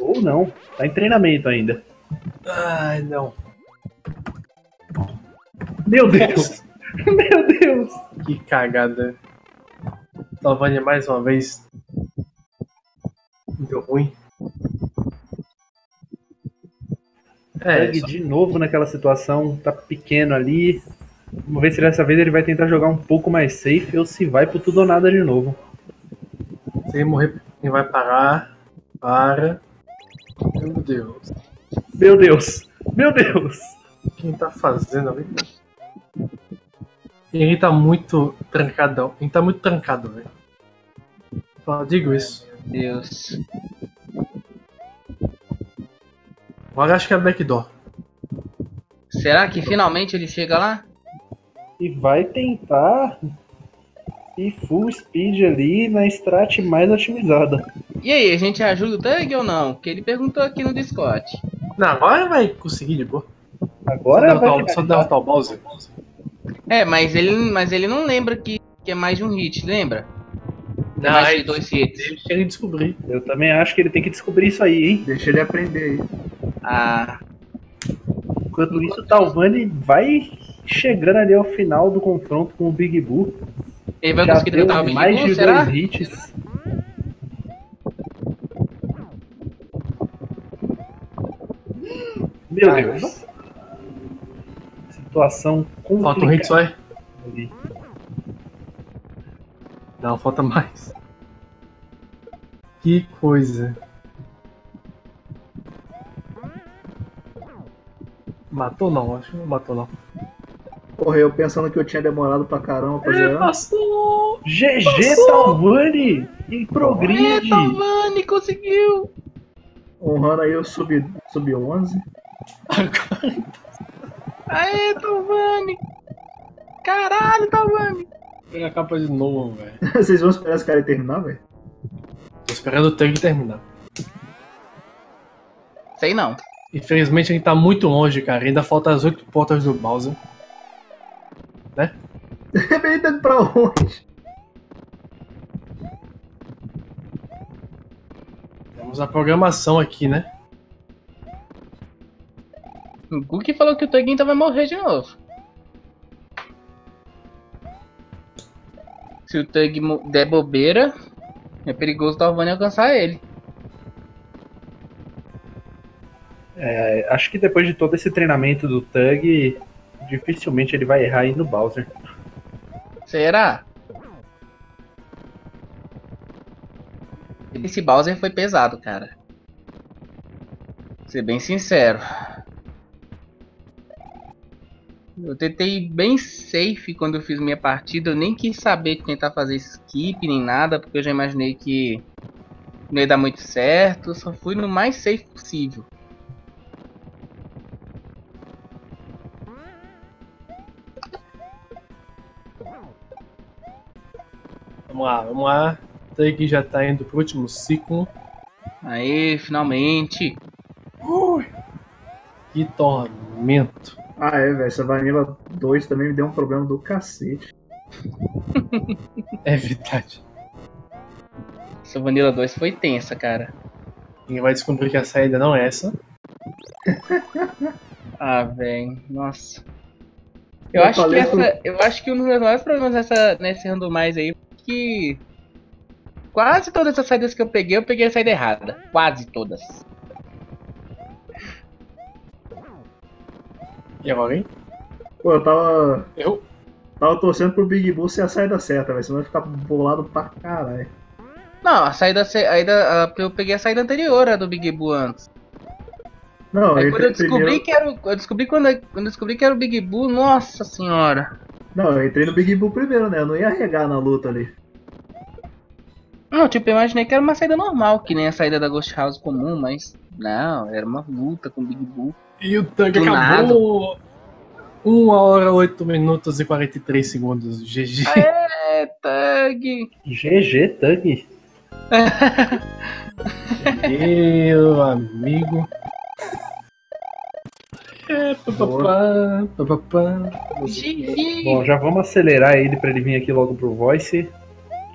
Ou não, tá em treinamento ainda. Ai, não. Meu Deus! Meu Deus! Que cagada. Talvani mais uma vez. Deu ruim. De novo naquela situação. Tá pequeno ali. Vamos ver se dessa vez ele vai tentar jogar um pouco mais safe ou se vai pro tudo ou nada de novo. Se ele morrer, quem vai parar? Para. Meu Deus. Meu Deus. Meu Deus. ele tá fazendo ali. Ele tá muito trancadão. Ele tá muito trancado, velho. Só digo isso. Meu Deus. Agora acho que é backdoor. Será que finalmente ele chega lá? E vai tentar ir full speed ali na strat mais otimizada. E aí, a gente ajuda o Thug ou não? Porque ele perguntou aqui no Discord. Não, agora vai conseguir de boa. Agora vai. Só derrotar o Bowser. É, mas ele não lembra que é mais de um hit, lembra? Não, é mais de dois hits. Deixa ele descobrir. Eu também acho que ele tem que descobrir isso aí, hein? Deixa ele aprender aí. Ah. Enquanto isso, o Talvani vai chegando ali ao final do confronto com o Big Boo. Ele vai conseguir derrotar o Big Boo, será? Mais de dois hits. Meu Deus. Situação complicada. Falta um hit só, é? Não, falta mais. Que coisa. Matou não, acho que não matou não. Porra, eu pensando que eu tinha demorado pra caramba pra zerar. Passou! GG Talvani! E progride! Talvani conseguiu! Honrando aí eu subi 11. Agora aê, Talvani! Caralho, Talvani! Vou pegar a capa de novo, velho. Vocês vão esperar esse cara terminar, velho? Tô esperando o Thug terminar. Sei não. Infelizmente ele tá muito longe, cara. Ainda falta as 8 portas do Bowser. Né? Ele tá indo pra onde? Temos a programação aqui, né? O Guki falou que o Tuguinho vai morrer de novo. Se o Thug der bobeira, é perigoso o Talvani alcançar ele. É, acho que depois de todo esse treinamento do Thug, dificilmente ele vai errar aí no Bowser. Será? Esse Bowser foi pesado, cara. Vou ser bem sincero. Eu tentei bem safe quando eu fiz minha partida, eu nem quis saber tentar fazer skip nem nada, porque eu já imaginei que não ia dar muito certo, eu só fui no mais safe possível. Vamos lá, vamos lá. Thug já tá indo pro último ciclo. Aê, finalmente! Que tormento! Ah é, velho, essa Vanilla 2 também me deu um problema do cacete. É verdade. Essa Vanilla 2 foi tensa, cara. Quem vai descobrir que a saída não é essa? Ah, velho, nossa. Eu acho que um dos maiores problemas nesse randomizer aí é que quase todas as saídas que eu peguei a saída errada. Quase todas. E agora, hein? Pô, eu tava torcendo pro Big Boo ser a saída certa, velho. Senão vai ficar bolado pra caralho. Não, eu peguei a saída anterior, a do Big Boo antes. Não, aí quando eu descobri que era o Big Boo, nossa senhora. Não, eu entrei no Big Boo primeiro, né? Eu não ia regar na luta ali. Não, tipo, eu imaginei que era uma saída normal, que nem a saída da Ghost House comum, mas... Não, era uma luta com o Big Boo. E o Thug acabou 1h08min e 43 sec. GG. É, Thug. GG, Thug. Meu amigo. É, papapá, papapá. Bom, já vamos acelerar ele pra ele vir aqui logo pro Voice.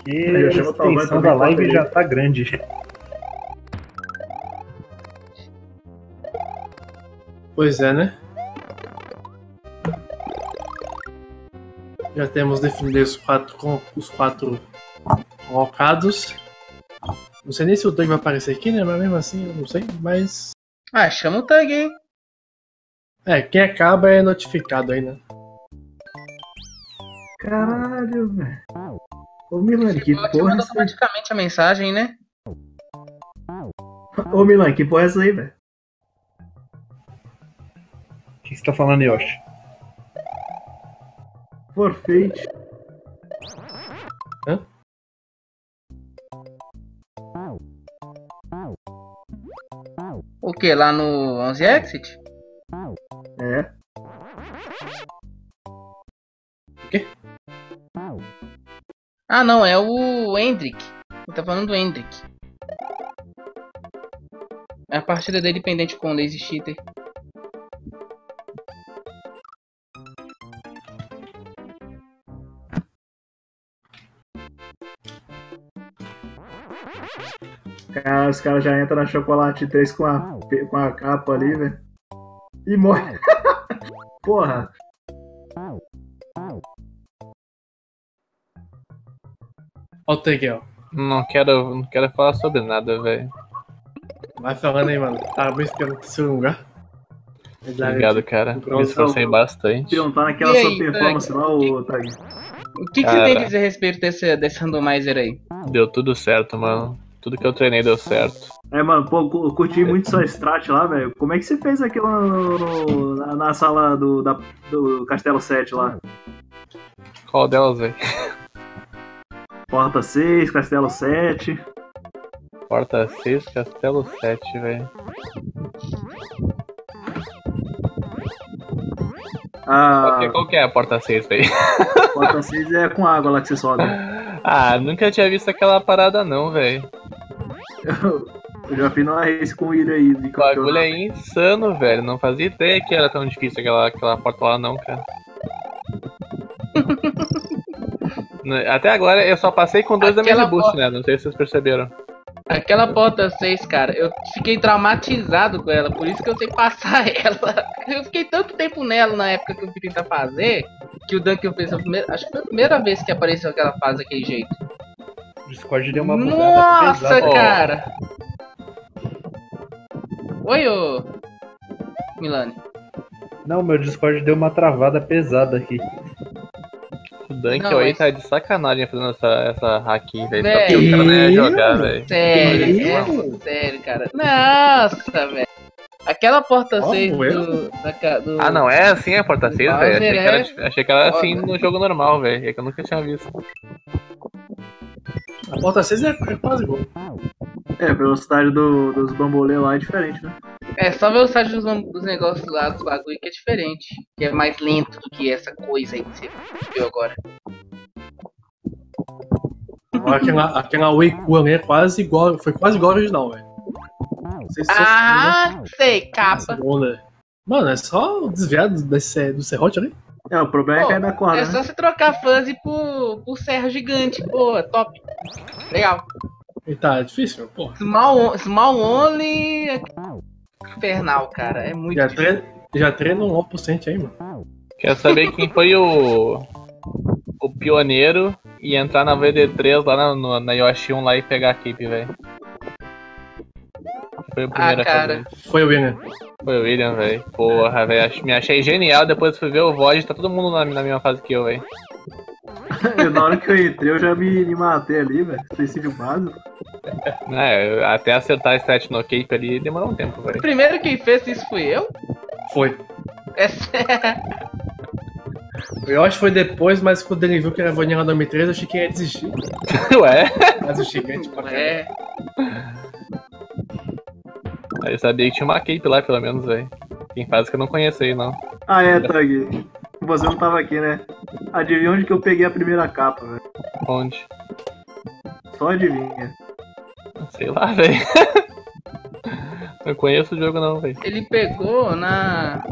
Que a extensão da live já tá grande. Pois é, né? Já temos definido os quatro colocados. Não sei nem se o Thug vai aparecer aqui, né? Mas mesmo assim, eu não sei, mas... Ah, chama o Thug, hein? É, quem acaba é notificado aí, né? Caralho, velho. Ô Milan, que porra é essa aí? Automaticamente a mensagem, né? Ô Milan, que porra é essa aí, velho? que você tá falando, Yoshi? Forfeit. Hã? O que? Lá no 11 Exit? É. O quê? Ah, não, é o Hendrick. Eu tava falando do Hendrick. É a partida dele pendente com o Lazy Cheater. Cara, os caras já entram na Chocolate 3 com a capa ali, velho. E morre. Porra. Olha o Tug, ó. Não quero falar sobre nada, velho. Vai falando aí, mano. Tá buscando seu lugar. Obrigado, cara. Me esforcei bastante. Perguntar naquela sua performance lá, ô Tug. O que você tem a dizer a respeito desse randomizer aí? Deu tudo certo, mano. Tudo que eu treinei deu certo. É, mano, pô, eu curti muito sua strat lá, velho. Como é que você fez aquilo na sala do Castelo 7 lá? Qual delas, velho? Porta 6, Castelo 7. Porta 6, Castelo 7, velho. Ah, qual que é a Porta 6, velho? Porta 6 é com água lá que você sobe. Ah, nunca tinha visto aquela parada não, velho. Eu já fiz uma race com ele aí. O bagulho é insano, velho. Não fazia ideia que era tão difícil aquela porta lá não, cara. Até agora eu só passei com dois da mesma boost, né? Não sei se vocês perceberam. Aquela porta 6, cara, eu fiquei traumatizado com ela. Por isso que eu sei passar ela. Eu fiquei tanto tempo nela na época que eu fui tentar fazer. Que o Dunkel fez a primeira... Acho que foi a primeira vez que apareceu aquela fase daquele jeito. O Discord deu uma bugada. Nossa, pesada, cara! Ó. Oi, ô... Milani. Não, meu Discord deu uma travada pesada aqui. O Dunkel aí tá de sacanagem fazendo essa hacking, velho. Só porque o cara não ia jogar, velho. Sério, cara. Nossa, velho. Aquela porta 6 do... Ah, não, é assim a porta 6, velho? Achei que ela era assim no jogo normal, velho. É que eu nunca tinha visto. A porta 6 é quase igual. É, a velocidade dos bambolê lá é diferente, né? É, só a velocidade dos negócios lá, dos bagulho que é diferente. Que é mais lento do que essa coisa aí que você viu agora. Aquela Weiku ali é quase igual, foi quase igual ao original, velho. Sei, capa. Mano, é só desviar do serrote ali? É, o problema é da corda. É só se trocar fuzz por serra gigante. Pô, top. Legal. E tá, é difícil, pô. Small only. Infernal, cara. É muito difícil. Já treina um 1% aí, mano. Quero saber quem foi o pioneiro e entrar na VD3 lá na Yoshi 1 lá e pegar a equipe, velho. Foi o primeiro cara. Foi o William. Foi o William, velho. Porra, velho. Me achei genial. Depois fui ver o VOD. Tá todo mundo na mesma fase que eu, velho. Na hora que eu entrei, eu já me matei ali, velho. Suicídio básico. É, até acertar a stat no cape ali demorou um tempo, velho. Primeiro quem fez isso fui eu? Foi. É sério. Eu acho que foi depois, mas quando ele viu que era Vanilla Dome 3, eu achei que ia desistir. Ué? Mas o gigante pra é. Aí eu sabia que tinha uma cape lá, pelo menos, velho. Tem fase que eu não conheci, não. Ah, é, Thug. Você não tava aqui, né? Adivinha onde que eu peguei a primeira capa, velho? Onde? Só adivinha. Sei lá, velho. Não conheço o jogo, não, velho. Ele pegou na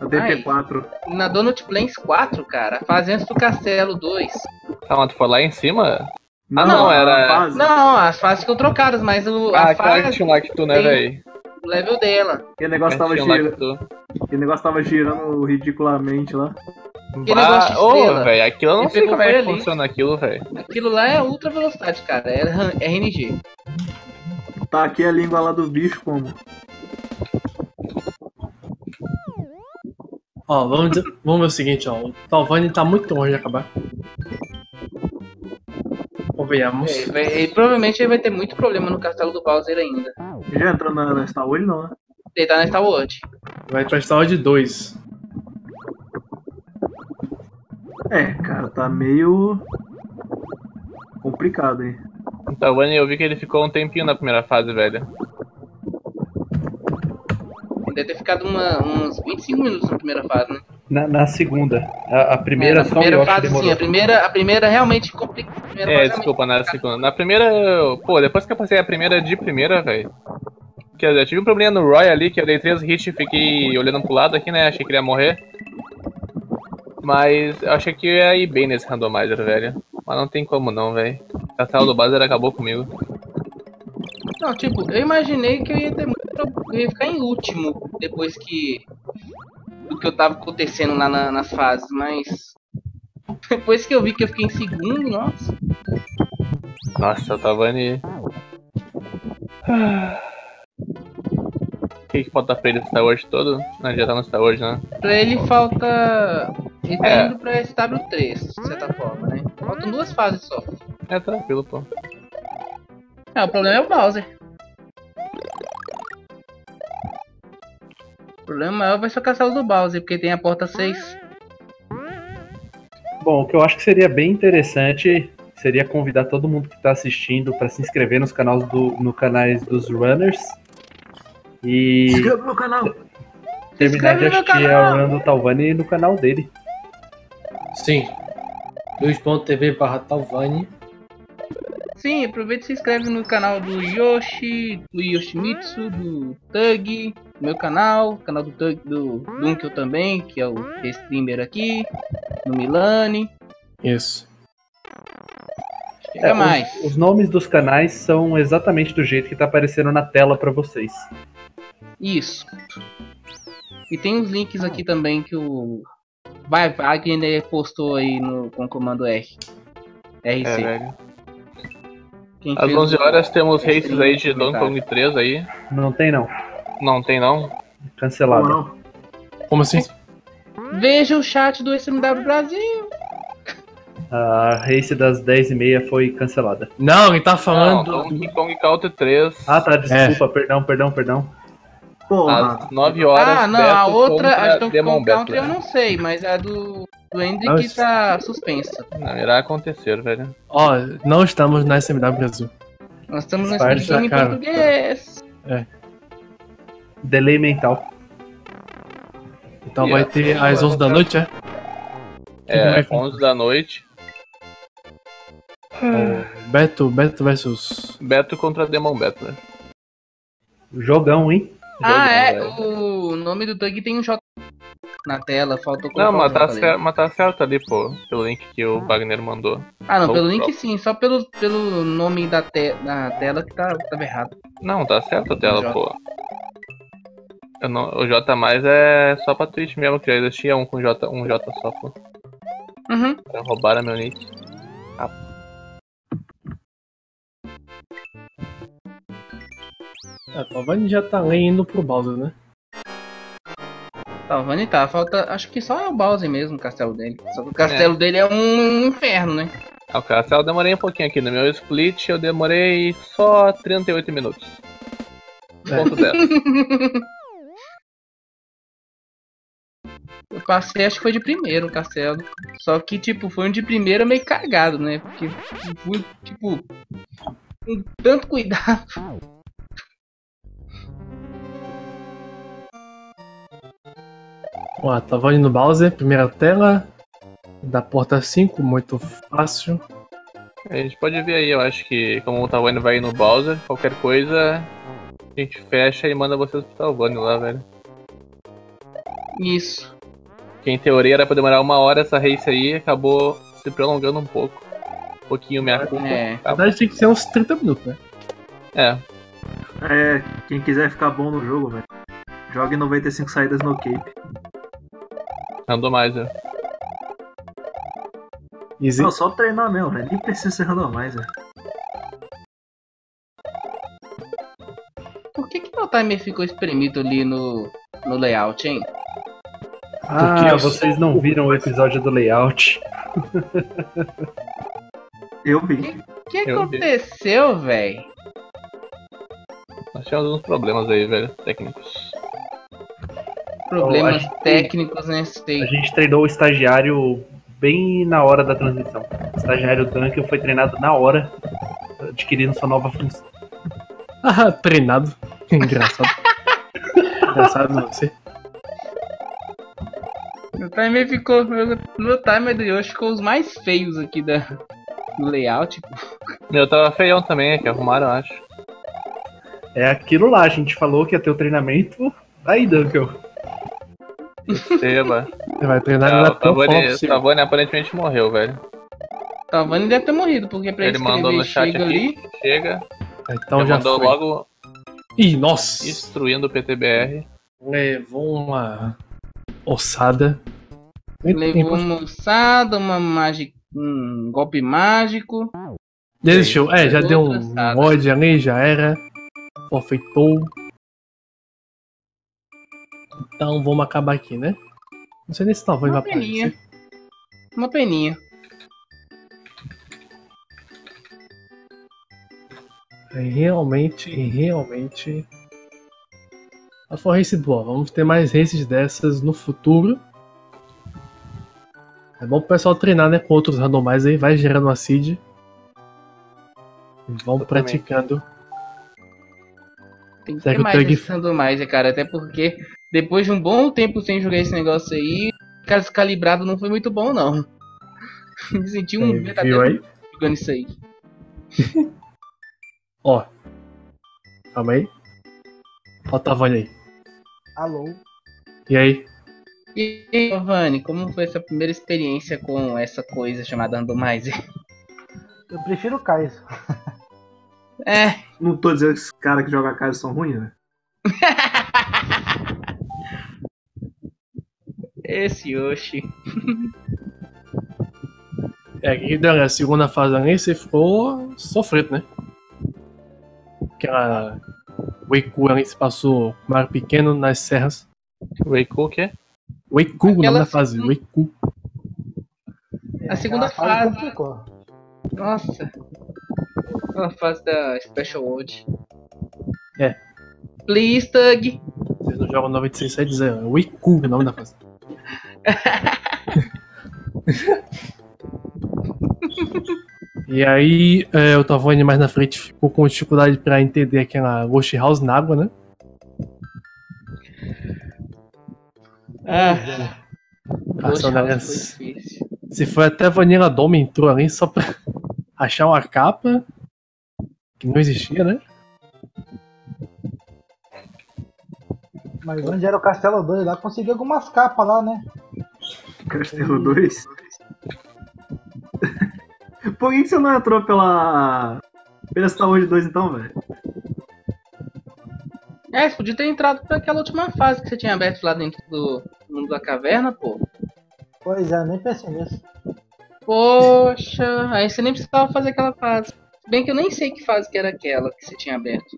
DP4. Na Donut Plains 4, cara. Fazendo do Castelo 2. Calma, tu foi lá em cima? Ah, não, era... Não, as fases ficam trocadas, mas o... Ah, claro que tinha um lacto, né, velho? O level dela. E o negócio tava girando... E o negócio tava girando ridiculamente lá. Que negócio de estrela. Ô, velho, aquilo eu não sei como é que funciona aquilo, velho. Aquilo lá é ultra velocidade, cara. É RNG. Tá aqui a língua lá do bicho, como? Ó, vamos ver o seguinte, ó. O Talvani tá muito longe de acabar. E provavelmente ele vai ter muito problema no castelo do Bowser ainda. Ele já entrou na Star World, não, né? Ele tá na Star World. Vai pra sala de 2. É, cara, tá meio complicado aí. Então, Vani, eu vi que ele ficou um tempinho na primeira fase, velho. Ele deve ter ficado uns 25 minutos na primeira fase, né? Na segunda. A primeira só eu acho que demorou. Sim, a primeira realmente complica. É, desculpa, na segunda. Na primeira, pô, depois que eu passei a primeira de primeira, velho. Que eu já tive um problema no Roy ali, que eu dei 3 hits e fiquei olhando pro lado aqui, né? Achei que ele ia morrer. Mas eu achei que eu ia ir bem nesse randomizer, velho. Mas não tem como não, velho. A sala do Bowser acabou comigo. Não, tipo, eu imaginei que eu ia ter muito problema. Eu ia ficar em último depois que. Do que eu tava acontecendo lá nas fases, mas. Depois que eu vi que eu fiquei em segundo, nossa. Nossa, Talvani. O que que falta pra ele no Star World todo? Não, já tá no Star World, né? Pra ele falta. Ele tá indo pra SW3, de certa forma, né? Faltam 2 fases só. É, tranquilo, pô. É, o problema é o Bowser. O problema maior vai ser o castelo do Bowser, porque tem a porta 6. Bom, o que eu acho que seria bem interessante seria convidar todo mundo que tá assistindo pra se inscrever nos canais, canais dos Runners. E... se inscreva no canal! Terminar de assistir a Rando Talvani no canal dele. Sim. 2.tv/Talvani. Sim, aproveita e se inscreve no canal do Yoshi, do Yoshimitsu, do Thug, meu canal, canal do Thug, do Dunkel também, que é o streamer aqui, do Milani. Isso. Chega mais. Os nomes dos canais são exatamente do jeito que tá aparecendo na tela pra vocês. Isso. E tem uns links aqui também que o Wagner postou aí com o comando R. RC. É, velho. Às 11 horas temos races aí de Donkey Kong 3 aí. Não tem não. Não tem não? Cancelado. Como, não? Como assim? Veja o chat do SMW Brasil. A race das 10h30 foi cancelada. Não, ele tá falando... Não, Donkey Kong Country 3. Ah tá, desculpa, perdão. Porra. Às 9 horas... Ah não, a outra, a Donkey Kong Country eu não sei, mas a do Andy que tá suspensa. Não, irá acontecer, velho. Ó, não estamos na SMW Brasil. Nós estamos na SMW em português. É. Delay mental. Então vai ter às 11 da noite, é? É, 11 da noite. Beto versus... Beto contra Demon Battler. Jogão, hein? Ah, é. O nome do Doug tem um J na tela, faltou colocar. Não, mas tá certo ali, pô, pelo link que o Wagner mandou. Ah, não, pelo link sim, só pelo nome da tela que tava errado. Não, tá certo a tela, pô. Eu não, o J mais é só pra Twitch mesmo, que já existia um com J, um J só, pô. Uhum. Roubaram meu nick. A Talvani já tá indo pro Bowser, né? Talvani tá, falta... acho que só é o Bowser mesmo, o castelo dele. Só que o castelo dele é um inferno, né? Ah, o castelo eu demorei um pouquinho aqui. No meu split eu demorei só 38 minutos. Ponto 10. Eu passei, acho que foi de primeiro o castelo. Só que, tipo, foi um de primeiro meio cagado, né? Porque fui, tipo... com tanto cuidado... Ó, tava indo no Bowser, primeira tela, da porta 5, muito fácil. A gente pode ver aí, eu acho que como o Talvani vai ir no Bowser, qualquer coisa a gente fecha e manda vocês pro Talvani lá, velho. Isso. Que em teoria era pra demorar 1 hora essa race aí, acabou se prolongando um pouco. Um pouquinho, minha culpa. Na verdade tinha que ser uns 30 minutos, né? É. É, quem quiser ficar bom no jogo, velho, jogue 95 saídas no Cape. Randomizer. Easy. Não, só treinar mesmo, velho. Nem precisa ser randomizer. Por que meu timer ficou espremido ali no layout, hein? Ah, vocês não viram o episódio do layout. Eu vi. O que aconteceu, velho? Nós tivemos uns problemas aí, velho, técnicos. problemas técnicos nesse tempo. A gente treinou o estagiário bem na hora da transmissão. O estagiário Dunkel foi treinado na hora, adquirindo sua nova função. Ah, treinado. Engraçado. Engraçado você. Meu timer ficou. Meu timer do Yoshi ficou os mais feios aqui do layout. Meu tava feião também, é que arrumaram, acho. É aquilo lá, a gente falou que ia ter o treinamento. Aí, Dunkel. Seba. Você vai treinar na Talvani aparentemente morreu, velho. Talvani deve ter morrido, porque pra ele mandou no chat chega aqui, ali. Chega. Então já mandou foi. Logo. Ih, nossa! Destruindo o PTBR. Levou uma ossada. Levou uma ossada, uma um golpe mágico. Desistiu. É, já deu um mod ali, já era. Forfeitou. Então vamos acabar aqui, né? Não sei nem se talvez vai aparecer. Uma peninha. Realmente. A for race boa. Vamos ter mais races dessas no futuro. É bom pro pessoal treinar, né? Com outros randomais aí. Vai gerando uma seed. Vão praticando. Tem que ter mais esses randomais, cara. Até porque depois de um bom tempo sem jogar esse negócio aí, cara, descalibrado não foi muito bom, não. Me senti um verdadeiro jogando isso aí. Ó. Calma aí. Ó o Talvani aí. Alô. E aí? E aí, Giovanni, como foi essa primeira experiência com essa coisa chamada Randomizer? Eu prefiro o Kaizo. É. Não tô dizendo que esses caras que jogam Kaizo são ruins, né? Esse Yoshi. É, e na segunda fase ali você ficou sofrendo, né? Aquela Weiku ali se passou com mar pequeno nas serras. Weiku o quê? Weiku, o nome da fase, Weiku. A segunda fase. Ficou. Nossa. A fase da Special World. É. Please, Thug. Vocês não jogam 9670, é Weiku o nome da fase. E aí eu tava indo mais na frente, ficou com dificuldade pra entender aquela Ghost House na água, né? Ah, se foi até a Vanilla Dome, entrou ali só pra achar uma capa que não existia, né? Mas onde era o Castelo 2 lá, conseguiu algumas capas lá, né? Castelo 2? Por que você não entrou pela Star World 2 então, velho? É, você podia ter entrado pra aquela última fase que você tinha aberto lá dentro do mundo da caverna, pô. Pois é, nem pensei nisso. Poxa, aí você nem precisava fazer aquela fase. Se bem que eu nem sei que fase que era aquela que você tinha aberto.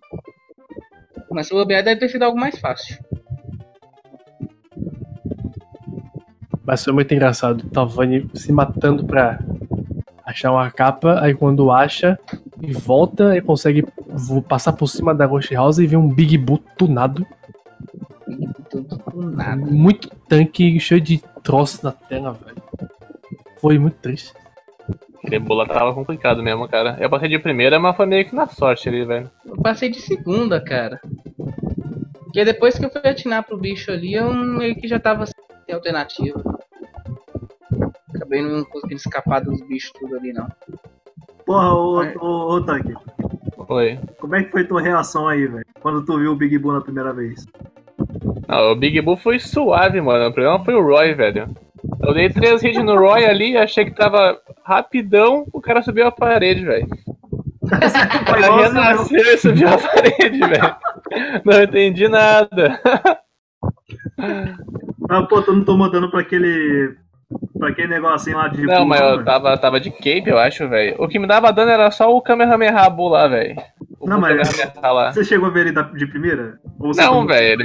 Mas se eu bobear deve ter sido algo mais fácil. Mas foi muito engraçado. Talvani se matando pra achar uma capa, aí quando acha e volta, aí consegue passar por cima da Ghost House e vê um Big Boo tunado. Muito tanque, cheio de troço na tela, velho. Foi muito triste. Aquele bola tava complicado mesmo, cara. Eu passei de primeira, mas foi meio que na sorte ali, velho. Eu passei de segunda, cara. Porque depois que eu fui atinar pro bicho ali, eu meio que já tava sem alternativa. Acabei não conseguindo escapar dos bichos tudo ali, não. Porra, ô Tank. Oi. Como é que foi tua reação aí, velho? Quando tu viu o Big Boo na primeira vez? Não, o Big Boo foi suave, mano. O problema foi o Roy, velho. Eu dei 3 hits no Roy ali, achei que tava rapidão, o cara subiu a parede, velho. O cara renasceu e subiu a parede, velho. Não entendi nada. Ah, pô, tu não tô mandando pra aquele... Pra aquele negocinho lá de... Não, pulo, mas eu tava de cape, eu acho, velho. O que me dava dano era só o Kamehameha Buu lá, velho. Não, mas... Você chegou a ver ele de primeira? Não, velho, ele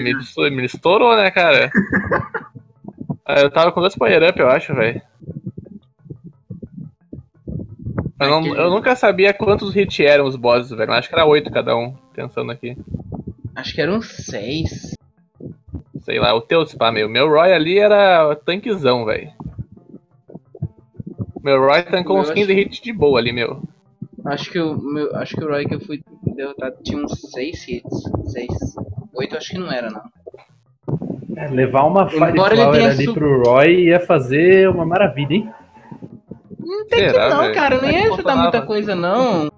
me estourou, né, cara? Eu tava com 2 power-up, eu acho, velho. Eu nunca sabia quantos hits eram os bosses, velho. Acho que era 8 cada um, pensando aqui. Acho que eram 6. sei lá, o teu spam. O meu Roy ali era tanquezão, velho. Meu Roy tancou uns 15 hits de boa ali, meu. Acho que o Roy que eu fui derrotado tinha uns 6 hits. 6, 8 acho que não era, não. É, levar uma Fireflower ali pro Roy ia fazer uma maravilha, hein? Não tem que não, véio? Cara, não ia ajudar muita coisa, não.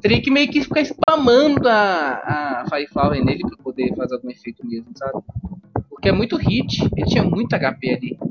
Teria que meio que ficar spamando a Fireflower nele pra poder fazer algum efeito mesmo, sabe? Porque é muito hit, ele tinha muito HP ali.